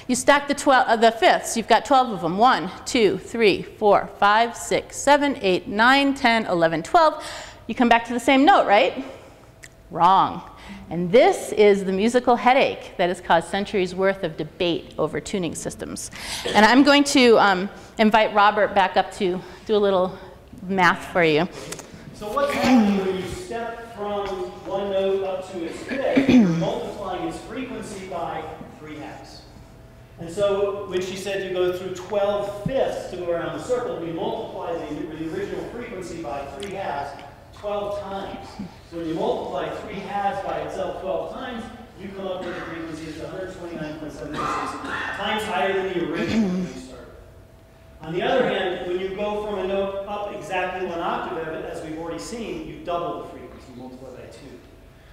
you stack the fifths. You've got 12 of them. 1, 2, 3, 4, 5, 6, 7, 8, 9, 10, 11, 12. You come back to the same note, right? Wrong. And this is the musical headache that has caused centuries worth of debate over tuning systems. And I'm going to invite Robert back up to do a little math for you. So what's happening when you step from one note up to its fifth? You're multiplying its frequency by 3/2. And so when she said you go through 12/5 to go around the circle, we multiply the original frequency by 3/2 12 times. So when you multiply 3/2 by itself 12 times, you come up with a frequency that's 129.76 times higher than the original when you started. On the other hand, when you go from a note up exactly one octave of it, as we've already seen, you double the frequency, multiply by 2.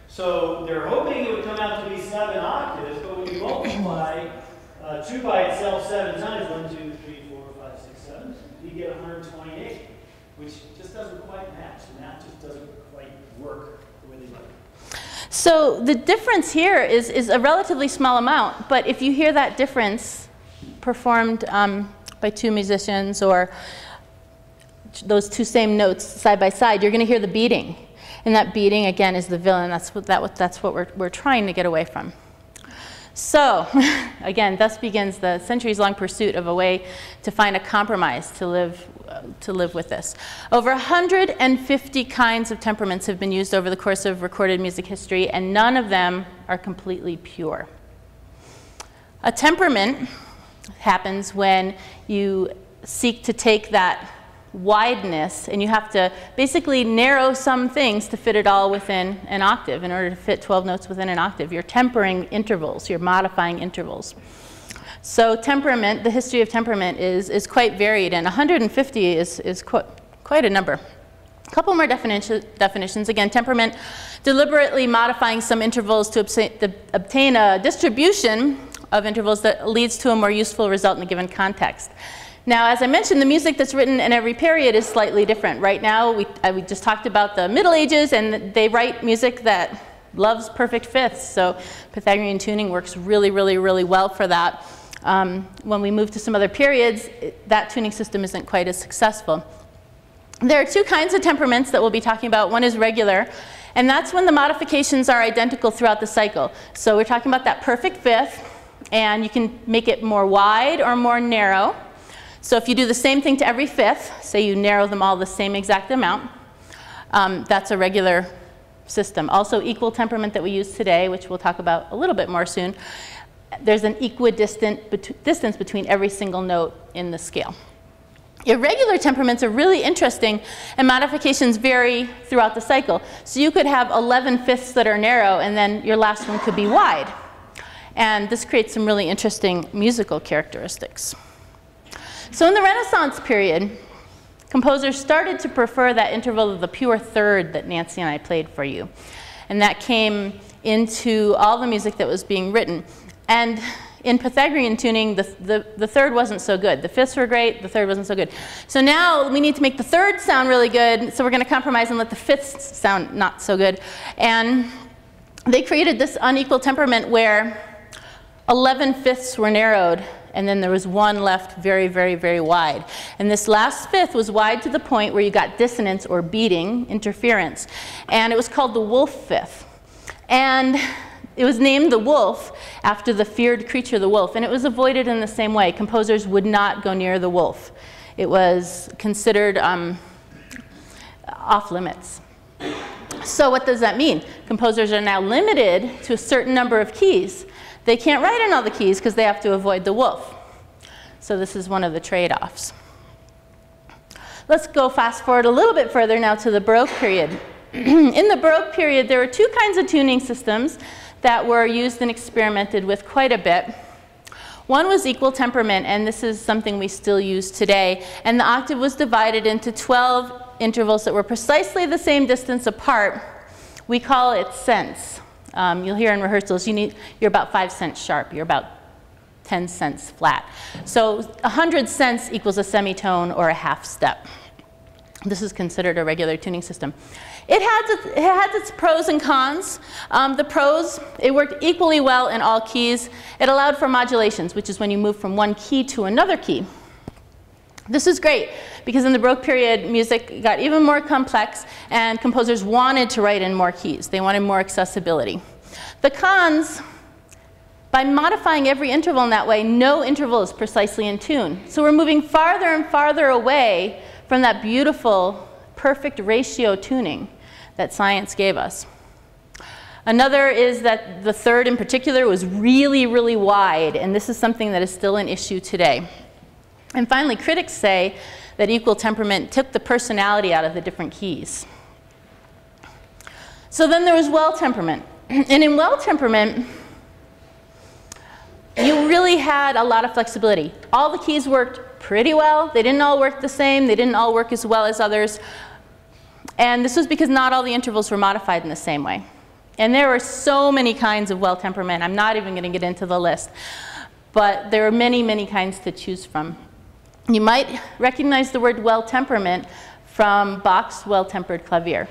So they're hoping it would come out to be 7 octaves, but when you multiply 2 by itself 7 times, 1, 2, 3, 4, 5, 6, 7, you get 128, which just doesn't quite match. The math just doesn't quite work the way they like it. So the difference here is a relatively small amount, but if you hear that difference performed by two musicians or those two same notes side by side, you're going to hear the beating. And that beating, again, is the villain. That's what we're trying to get away from. So, again, thus begins the centuries-long pursuit of a way to find a compromise to live with this. Over 150 kinds of temperaments have been used over the course of recorded music history, and none of them are completely pure. A temperament happens when you seek to take that wideness, and you have to basically narrow some things to fit it all within an octave. In order to fit 12 notes within an octave, you're tempering intervals, you're modifying intervals. So temperament, the history of temperament is quite varied, and 150 is quite a number. A couple more definitions. Again, temperament, deliberately modifying some intervals to obtain a distribution of intervals that leads to a more useful result in a given context. Now, as I mentioned, the music that's written in every period is slightly different. Right now, we just talked about the Middle Ages, and they write music that loves perfect fifths. So Pythagorean tuning works really, really, really well for that. When we move to some other periods, that tuning system isn't quite as successful. There are two kinds of temperaments that we'll be talking about. One is regular, and that's when the modifications are identical throughout the cycle. So we're talking about that perfect fifth, and you can make it more wide or more narrow. So if you do the same thing to every fifth, say you narrow them all the same exact amount, that's a regular system. Also, equal temperament that we use today, which we'll talk about a little bit more soon, there's an equidistant distance between every single note in the scale. Irregular temperaments are really interesting, and modifications vary throughout the cycle. So you could have 11/5 that are narrow, and then your last one could be wide. And this creates some really interesting musical characteristics. So in the Renaissance period, composers started to prefer that interval of the pure third that Nancy and I played for you. And that came into all the music that was being written. And in Pythagorean tuning, the third wasn't so good. The fifths were great, the third wasn't so good. So now we need to make the third sound really good, so we're going to compromise and let the fifths sound not so good. And they created this unequal temperament where 11/5 were narrowed, and then there was one left very, very, very wide. And this last fifth was wide to the point where you got dissonance or beating, interference. And it was called the wolf fifth. And it was named the wolf after the feared creature, the wolf. And it was avoided in the same way. Composers would not go near the wolf. It was considered off limits. So what does that mean? Composers are now limited to a certain number of keys. They can't write in all the keys because they have to avoid the wolf. So this is one of the trade-offs. Let's go fast forward a little bit further now to the Baroque period. In the Baroque period, there were two kinds of tuning systems that were used and experimented with quite a bit. One was equal temperament, and this is something we still use today. And the octave was divided into 12 intervals that were precisely the same distance apart. We call it cents. You'll hear in rehearsals, you're about 5 cents sharp, you're about 10 cents flat. So 100 cents equals a semitone or a half step. This is considered a regular tuning system. It has its pros and cons. The pros, it worked equally well in all keys. It allowed for modulations, which is when you move from one key to another key. This is great, because in the Baroque period, music got even more complex, and composers wanted to write in more keys. They wanted more accessibility. The cons, by modifying every interval in that way, no interval is precisely in tune. So we're moving farther and farther away from that beautiful, perfect ratio tuning that science gave us. Another is that the third in particular was really, really wide, and this is something that is still an issue today. And finally, critics say that equal temperament took the personality out of the different keys. So then there was well temperament. And in well temperament, you really had a lot of flexibility. All the keys worked pretty well. They didn't all work the same. They didn't all work as well as others. And this was because not all the intervals were modified in the same way. And there were so many kinds of well temperament. I'm not even going to get into the list. But there are many, many kinds to choose from. You might recognize the word well temperament from Bach's Well-Tempered Clavier.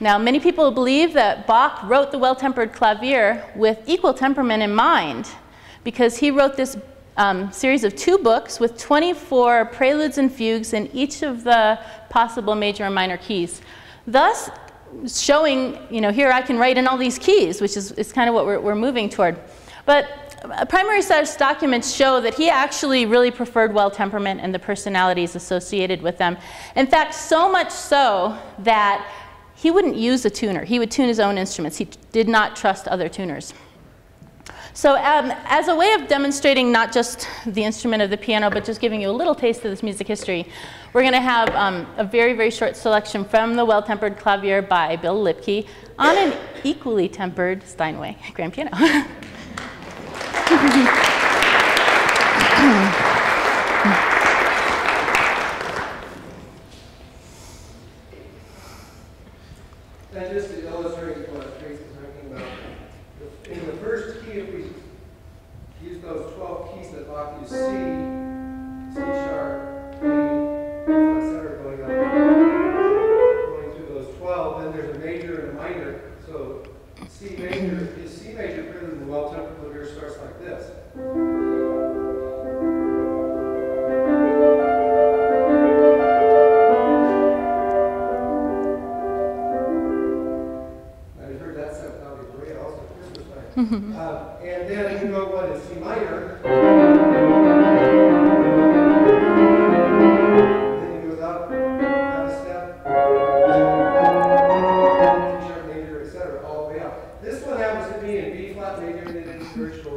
Now, many people believe that Bach wrote the Well-Tempered Clavier with equal temperament in mind, because he wrote this series of 2 books with 24 preludes and fugues in each of the possible major and minor keys, thus showing, here I can write in all these keys, which is kind of what we're moving toward. But primary source documents show that he actually really preferred well temperament and the personalities associated with them. In fact, so much so that he wouldn't use a tuner. He would tune his own instruments. He did not trust other tuners. So as a way of demonstrating not just the instrument of the piano, but just giving you a little taste of this music history, we're going to have a very, very short selection from the Well-Tempered Clavier by Bill Lipke on an equally tempered Steinway grand piano. That just to illustrate what Tracy's talking about. In the first key, if we use those 12 keys that Bach used, C sharp, D, etc., going up, going through those 12, then there's a major and a minor. So C major is C major really the Well-Tempered Clavier starts like this. I heard that sound probably great also Christmas night. And then you know what is C minor. Then he goes up, down a step. This one happens to be in B flat major, and it is very short.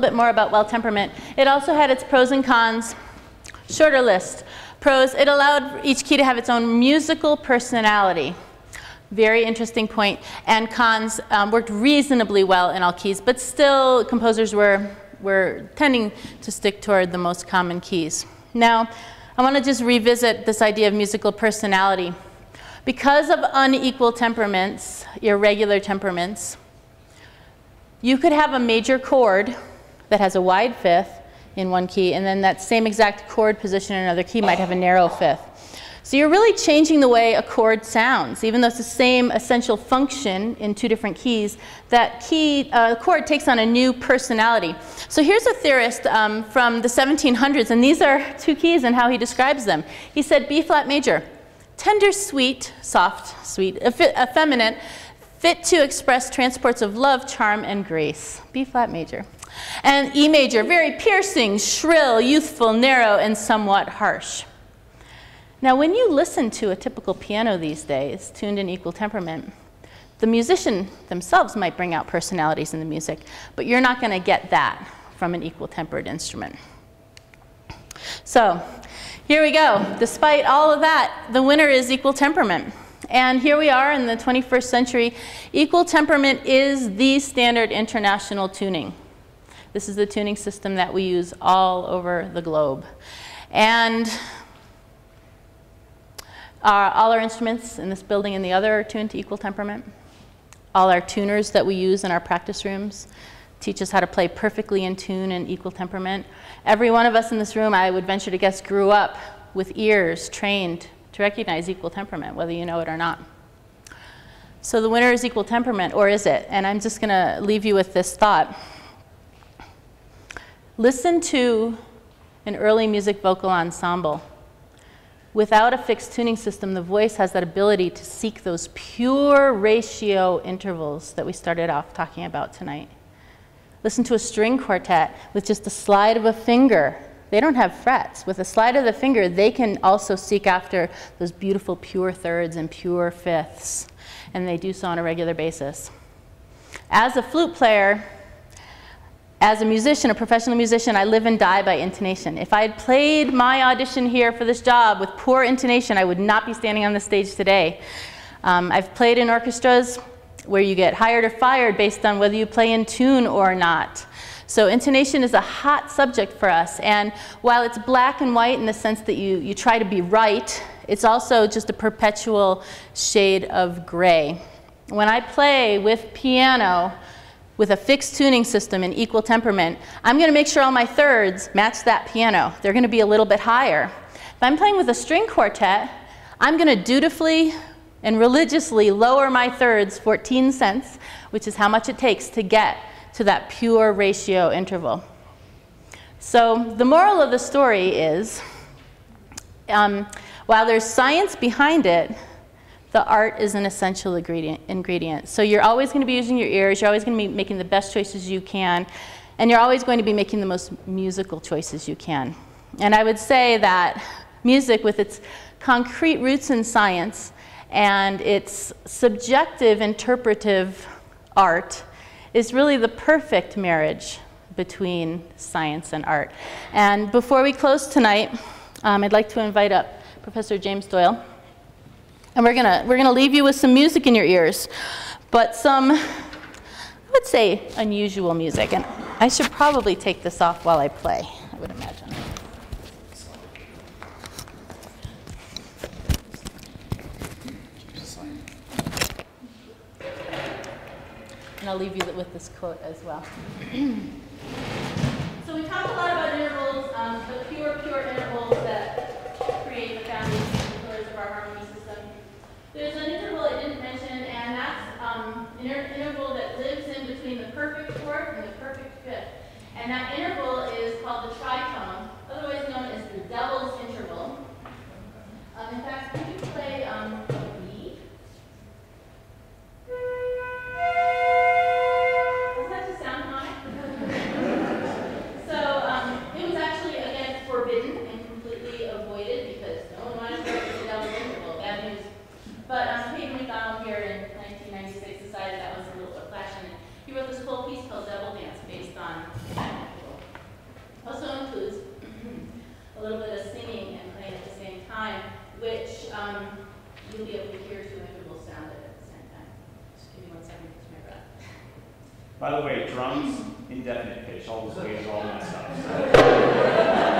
Bit more about well temperament. It also had its pros and cons. Shorter list. Pros, it allowed each key to have its own musical personality. Very interesting point. And cons, worked reasonably well in all keys, but still composers were we're tending to stick toward the most common keys. Now, I want to just revisit this idea of musical personality. Because of unequal temperaments, irregular temperaments, you could have a major chord that has a wide fifth in one key, and then that same exact chord position in another key might have a narrow fifth. So you're really changing the way a chord sounds. Even though it's the same essential function in two different keys, that key chord takes on a new personality. So here's a theorist from the 1700s, and these are two keys and how he describes them. He said B-flat major, tender, sweet, soft, sweet, effeminate, fit to express transports of love, charm, and grace. B-flat major. And E major, very piercing, shrill, youthful, narrow, and somewhat harsh. Now, when you listen to a typical piano these days, tuned in equal temperament, the musician themselves might bring out personalities in the music, but you're not going to get that from an equal tempered instrument. So, here we go. Despite all of that, the winner is equal temperament. And here we are in the 21st century. Equal temperament is the standard international tuning. This is the tuning system that we use all over the globe. And all our instruments in this building and the other are tuned to equal temperament. All our tuners that we use in our practice rooms teach us how to play perfectly in tune in equal temperament. Every one of us in this room, I would venture to guess, grew up with ears trained to recognize equal temperament, whether you know it or not. So the winner is equal temperament, or is it? And I'm just going to leave you with this thought. Listen to an early music vocal ensemble. Without a fixed tuning system, the voice has that ability to seek those pure ratio intervals that we started off talking about tonight. Listen to a string quartet with just a slide of a finger. They don't have frets. With a slide of the finger, they can also seek after those beautiful pure thirds and pure fifths, and they do so on a regular basis. As a flute player, as a musician, a professional musician, I live and die by intonation. If I had played my audition here for this job with poor intonation, I would not be standing on the stage today. I've played in orchestras where you get hired or fired based on whether you play in tune or not. So intonation is a hot subject for us. And while it's black and white in the sense that you try to be right, it's also just a perpetual shade of gray. When I play with piano, with a fixed tuning system and equal temperament, I'm going to make sure all my thirds match that piano. They're going to be a little bit higher. If I'm playing with a string quartet, I'm going to dutifully and religiously lower my thirds 14 cents, which is how much it takes to get to that pure ratio interval. So the moral of the story is, while there's science behind it, the art is an essential ingredient. So you're always going to be using your ears, you're always going to be making the best choices you can, and you're always going to be making the most musical choices you can. And I would say that music, with its concrete roots in science and its subjective interpretive art, is really the perfect marriage between science and art. And before we close tonight, I'd like to invite up Professor James Doyle. And we're gonna leave you with some music in your ears, but some, I would say, unusual music. And I should probably take this off while I play, I would imagine. And I'll leave you with this quote as well. So we talked a lot about intervals, the pure intervals that create the foundation. There's an interval I didn't mention, and that's an interval that lives in between the perfect fourth and the perfect fifth. And that interval is called the tritone, otherwise known as the devil's interval. In fact, can you play B? Does that just sound high? So it was actually, again, forbidden and completely avoided because no one wanted to go to the devil's interval. Bad news. But Peyton MacDonald here in 1996 decided that was a little bit flashy. He wrote this whole piece called Devil Dance based on that interval. Also includes a little bit of singing and playing at the same time, which you'll be able to hear two intervals sounded at the same time. Just give me 1 second to catch my breath. By the way, drums indefinite pitch, all those waves are all messed up. So.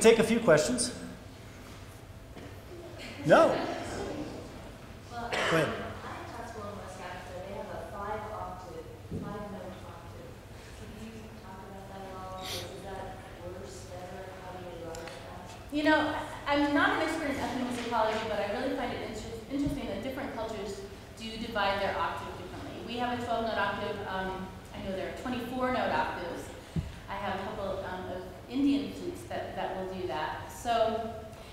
Take a few questions. No. Well, go ahead. I taught school in West Africa. They have a 5-note octave. Can you talk about that at all? Is that worse, better? How do you learn that? You know, I'm not an expert in ethnomusicology, but I really find it interesting that different cultures do divide their octave differently. We have a 12-note octave. I know there are 24-note octaves. I have a couple of Indian flutes that will do that. So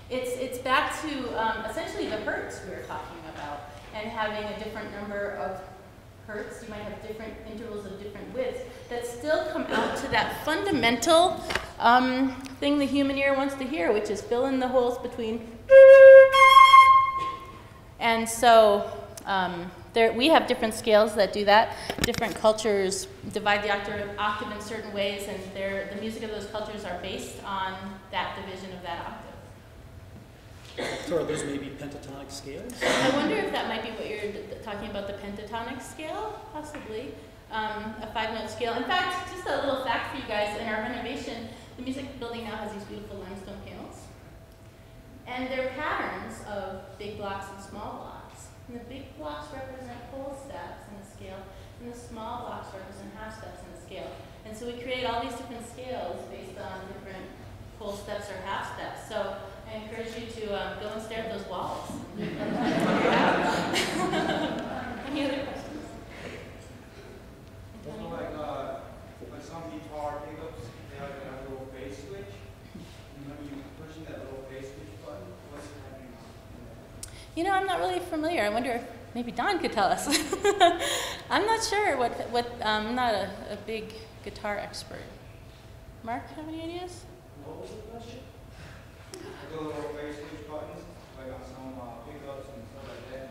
it's back to essentially the hertz we were talking about, and having a different number of hertz. You might have different intervals of different widths that still come out to that fundamental thing the human ear wants to hear, which is fill in the holes between. And so There, we have different scales that do that. Different cultures divide the octave in certain ways, and the music of those cultures are based on that division of that octave. So are those maybe pentatonic scales? I wonder if that might be what you're talking about, the pentatonic scale, possibly. A five-note scale. In fact, just a little fact for you guys, in our renovation, the music building now has these beautiful limestone panels. And they're patterns of big blocks and small blocks. And the big blocks represent whole steps in the scale, and the small blocks represent half steps in the scale. And so we create all these different scales based on different whole steps or half steps. So I encourage you to go and stare at those walls. Any other questions? It's like some guitar pickups, they have a little bass switch. And when you're pushing that little bass switch button, what's happening? You know, I'm not really familiar. I wonder if maybe Don could tell us. I'm not sure what I'm not a big guitar expert. Mark, have any ideas? What was the question? The little bass switch buttons, like on some pickups and stuff like that.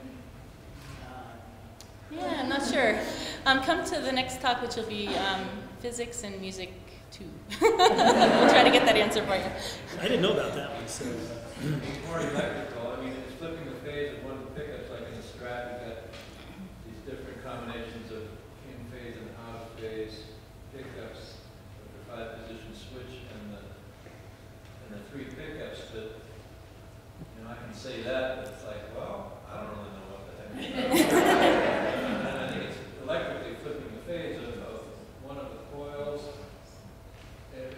Yeah, I'm not sure. Come to the next talk, which will be physics and music 2. We'll try to get that answer for you. I didn't know about that one. So. It's more electrical. I mean, it's flipping the phase of one of the pickups, like in a Strat, you've got these different combinations of in-phase and out-of-phase pickups, the 5-position switch and the 3 pickups, but you know, I can say that, but it's like, well, I don't really know what the heck is about. And I think it's electrically flipping the phase of one of the coils. And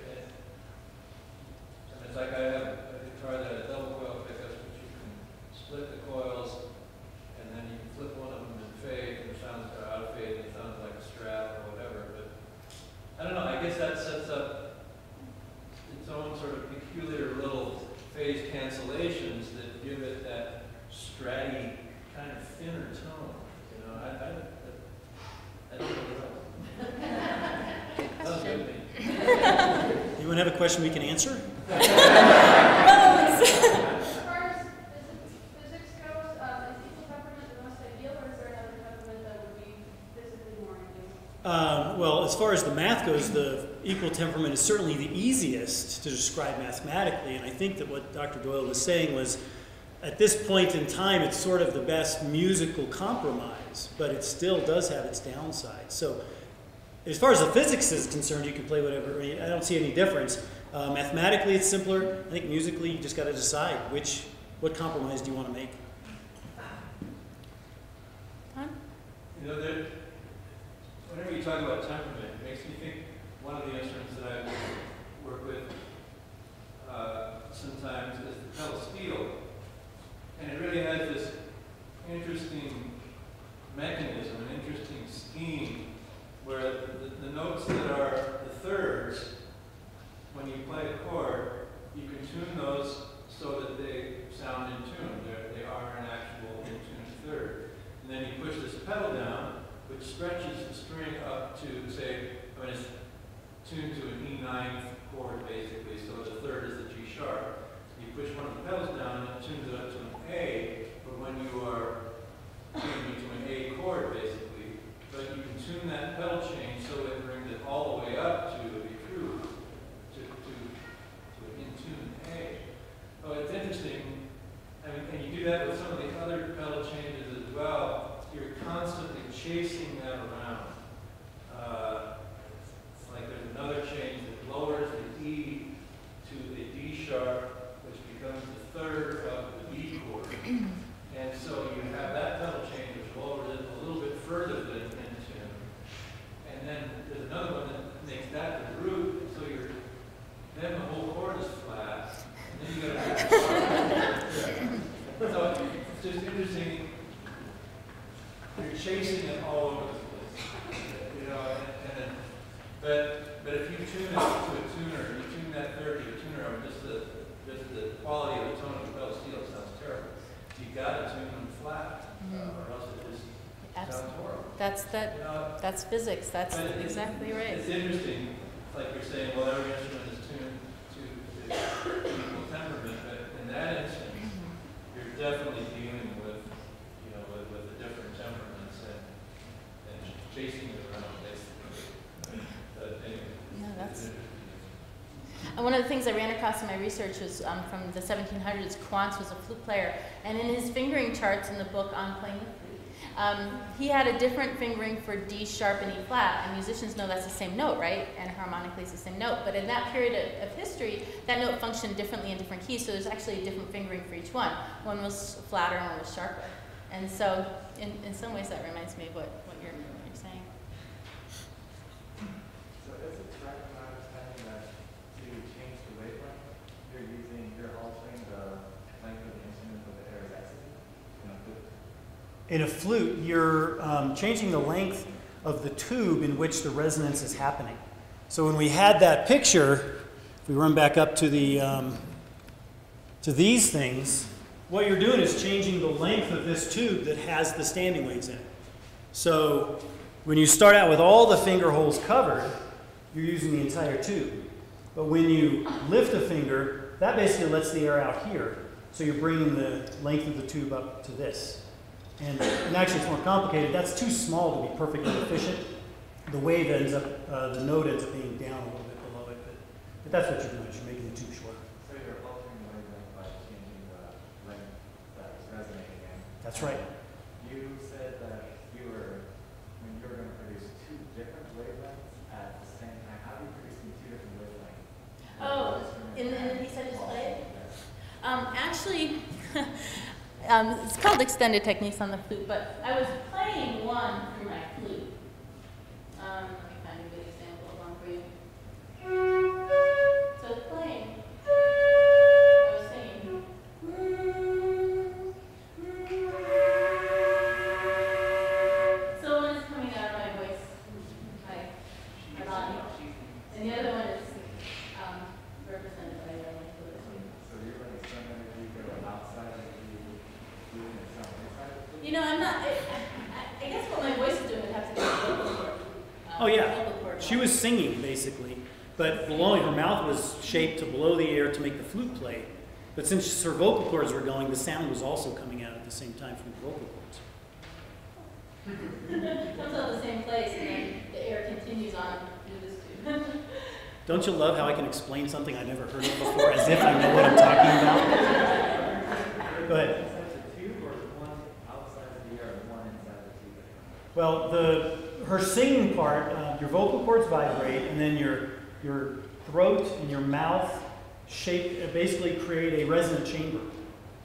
it's like I have a guitar that has double coil pickups, which you can split the coils, and then you can flip one of them in phase, and it sounds out of phase, and it sounds like a Strat or whatever. But I don't know, I guess that sets up its own sort of peculiar little phase cancellations that give it that stratty kind of thinner tone. You know, I don't know. That's good. Anyone have a question we can answer? Well, as far as the math goes, the equal temperament is certainly the easiest to describe mathematically, and I think that what Dr. Doyle was saying was, at this point in time, it's sort of the best musical compromise, but it still does have its downside. So, as far as the physics is concerned, you can play whatever. I mean, I don't see any difference. Mathematically, it's simpler. I think musically, you just got to decide what compromise do you want to make. You know, whenever you talk about temperament, it makes me think one of the instruments that I work with sometimes is the pedal steel. And it really has this interesting mechanism, an interesting scheme, where the notes that are the thirds, when you play a chord, you can tune those so that they sound in tune. They are an actual in-tuned third. And then you push this pedal down, which stretches the string up to, say, I mean, it's tuned to an E9 chord basically, so the third is the G sharp. You push one of the pedals down and it tunes it up to an A, but when you are tuning to an A chord basically, but you can tune that pedal change so it brings it all the way up to a true, to an in-tune A. Oh, it's interesting. I mean, and you do that with some of the other pedal changes as well. You're constantly chasing that around. It's like there's another change that lowers the E to the D sharp, which becomes the third of the D chord. And so you have that pedal change, which lowers it a little bit further than in tune. And then there's another one that makes that the root, and so you're, then the whole chord is flat, and then you gotta have the sharp. So it's just interesting. You're chasing it all over the place, you know. But if you tune it to a tuner, you tune that third to a tuner. I mean, just the quality of the tone of the pedal steel sounds terrible. You got to tune them flat, or else it just sounds horrible. That's You know, that's physics. That's exactly right. It's interesting, like you're saying. Well, every instrument is tuned to the equal temperament, but in that instance, you're definitely dealing with different temperaments one of the things I ran across in my research was from the 1700s, Quantz was a flute player, and in his fingering charts in the book on playing the flute, he had a different fingering for D sharp and E flat, and musicians know that's the same note, right? And harmonically it's the same note, but in that period of history, that note functioned differently in different keys, so there's actually a different fingering for each one. One was flatter and one was sharper. And so, in some ways, that reminds me of what you're saying. So is it correct in my understanding that to change the wavelength, you're altering the length of the instrument with the air density? In a flute, you're changing the length of the tube in which the resonance is happening. So when we had that picture, if we run back up to the to these things, what you're doing is changing the length of this tube that has the standing waves in it. So when you start out with all the finger holes covered, you're using the entire tube. But when you lift a finger, that basically lets the air out here. So you're bringing the length of the tube up to this. And actually it's more complicated. That's too small to be perfectly efficient. The wave ends up, the note ends up being down a little bit below it. But that's what you're doing, you're making the tube shorter. That's right. You said that you were, when you were going to produce two different wavelengths at the same time, how do you produce two different wavelengths? Oh, in the piece I just played? Actually, it's called extended techniques on the flute, but I was playing one through my flute. Let me find a good example of one for you. So I was playing. I was singing. And the other one is represented by the other fluid. So you're going to send energy from outside of the fluid and some inside of the fluid? You know, I'm not, I guess what my voice is doing would have to be a vocal cord. Oh, yeah. She was singing, basically, but blowing, her mouth was shaped to blow the air to make the flute play. But since her vocal cords were going, the sound was also coming out at the same time from the vocal cords. It comes out the same place, and then the air continues on through this tube. Don't you love how I can explain something I never heard of before as if I know what I'm talking about? Go ahead. Well, her singing part, your vocal cords vibrate, and then your throat and your mouth shape, basically create a resonant chamber.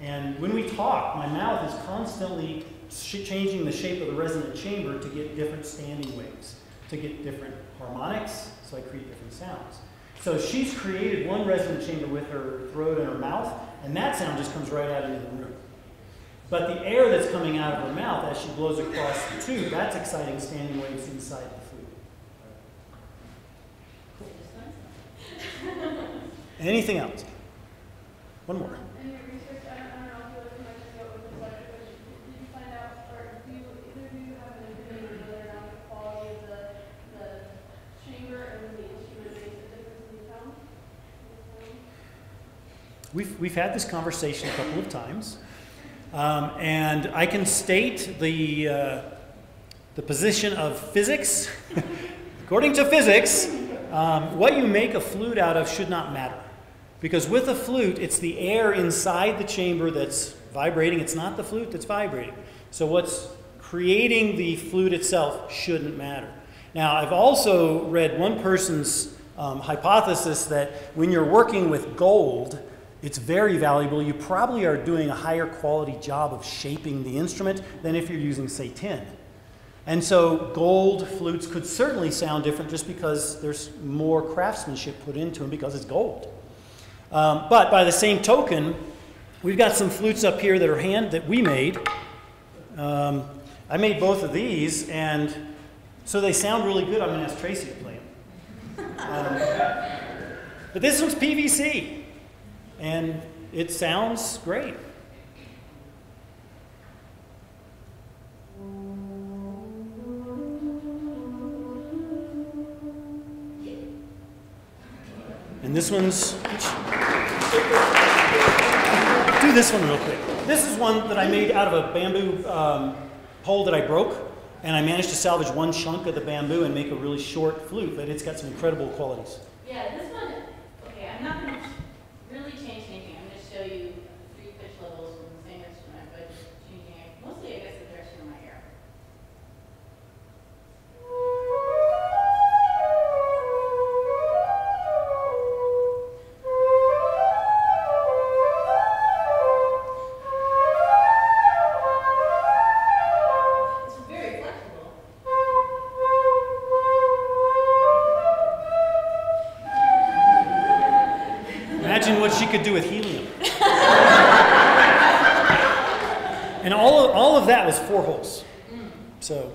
And when we talk, my mouth is constantly changing the shape of the resonant chamber to get different standing waves, to get different harmonics, so I create different sounds. So she's created one resonant chamber with her throat and her mouth, and that sound just comes right out into the room. But the air that's coming out of her mouth as she blows across the tube, that's exciting standing waves inside the flute. Anything else? One more. We've had this conversation a couple of times, and I can state the position of physics. According to physics, what you make a flute out of should not matter, because with a flute, it's the air inside the chamber that's vibrating. It's not the flute that's vibrating. So what's creating the flute itself shouldn't matter. Now, I've also read one person's hypothesis that when you're working with gold, it's very valuable. You probably are doing a higher quality job of shaping the instrument than if you're using, say, tin. And so gold flutes could certainly sound different just because there's more craftsmanship put into them because it's gold. But by the same token, we've got some flutes up here that are hand that we made. I made both of these, and so they sound really good. I'm going to ask Tracy to play them. But this one's PVC. And it sounds great. And this one's, do this one real quick. This is one that I made out of a bamboo pole that I broke, and I managed to salvage one chunk of the bamboo and make a really short flute, but it's got some incredible qualities. Yeah, this one, okay, I'm not Imagine what she could do with helium. And all of that was four holes. So,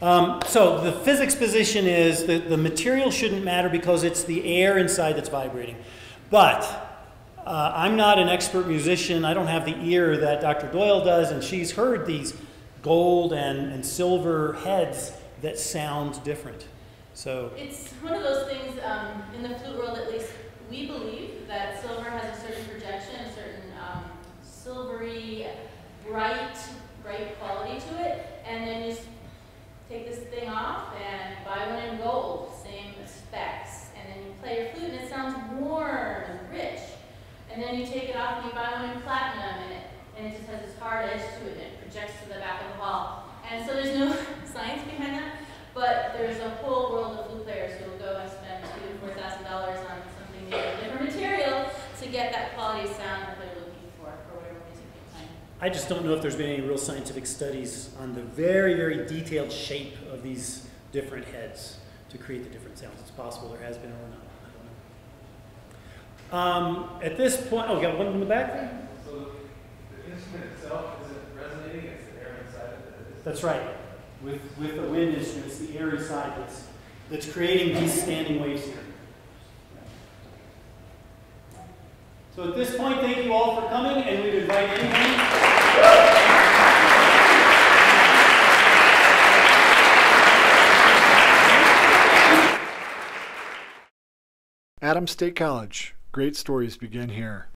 the physics position is that the material shouldn't matter because it's the air inside that's vibrating. But I'm not an expert musician. I don't have the ear that Dr. Doyle does, and she's heard these gold and silver heads that sound different. So it's one of those things, in the flute world at least, we believe that silver has a certain projection, a certain silvery, bright quality to it, and then you take this thing off and buy one in gold, same specs, and then you play your flute and it sounds warm and rich, and then you take it off and you buy one in platinum and it just has this hard edge to it and it projects to the back of the hall. And so there's no science behind that, but there's a whole world of flute players who will go and spend $2,000 to $4,000 on something new, different material to get that quality sound that they're looking for whatever music they play. I just don't know if there's been any real scientific studies on the very, very detailed shape of these different heads to create the different sounds. It's possible there has been or not. I don't know. At this point, oh, we got one in the back there? So the instrument itself isn't resonating, it's the air inside of it. That's right. With the wind instrument, it's the air inside that's creating these standing waves here. So at this point, thank you all for coming, and we'd invite anyone. Adams State College. Great stories begin here.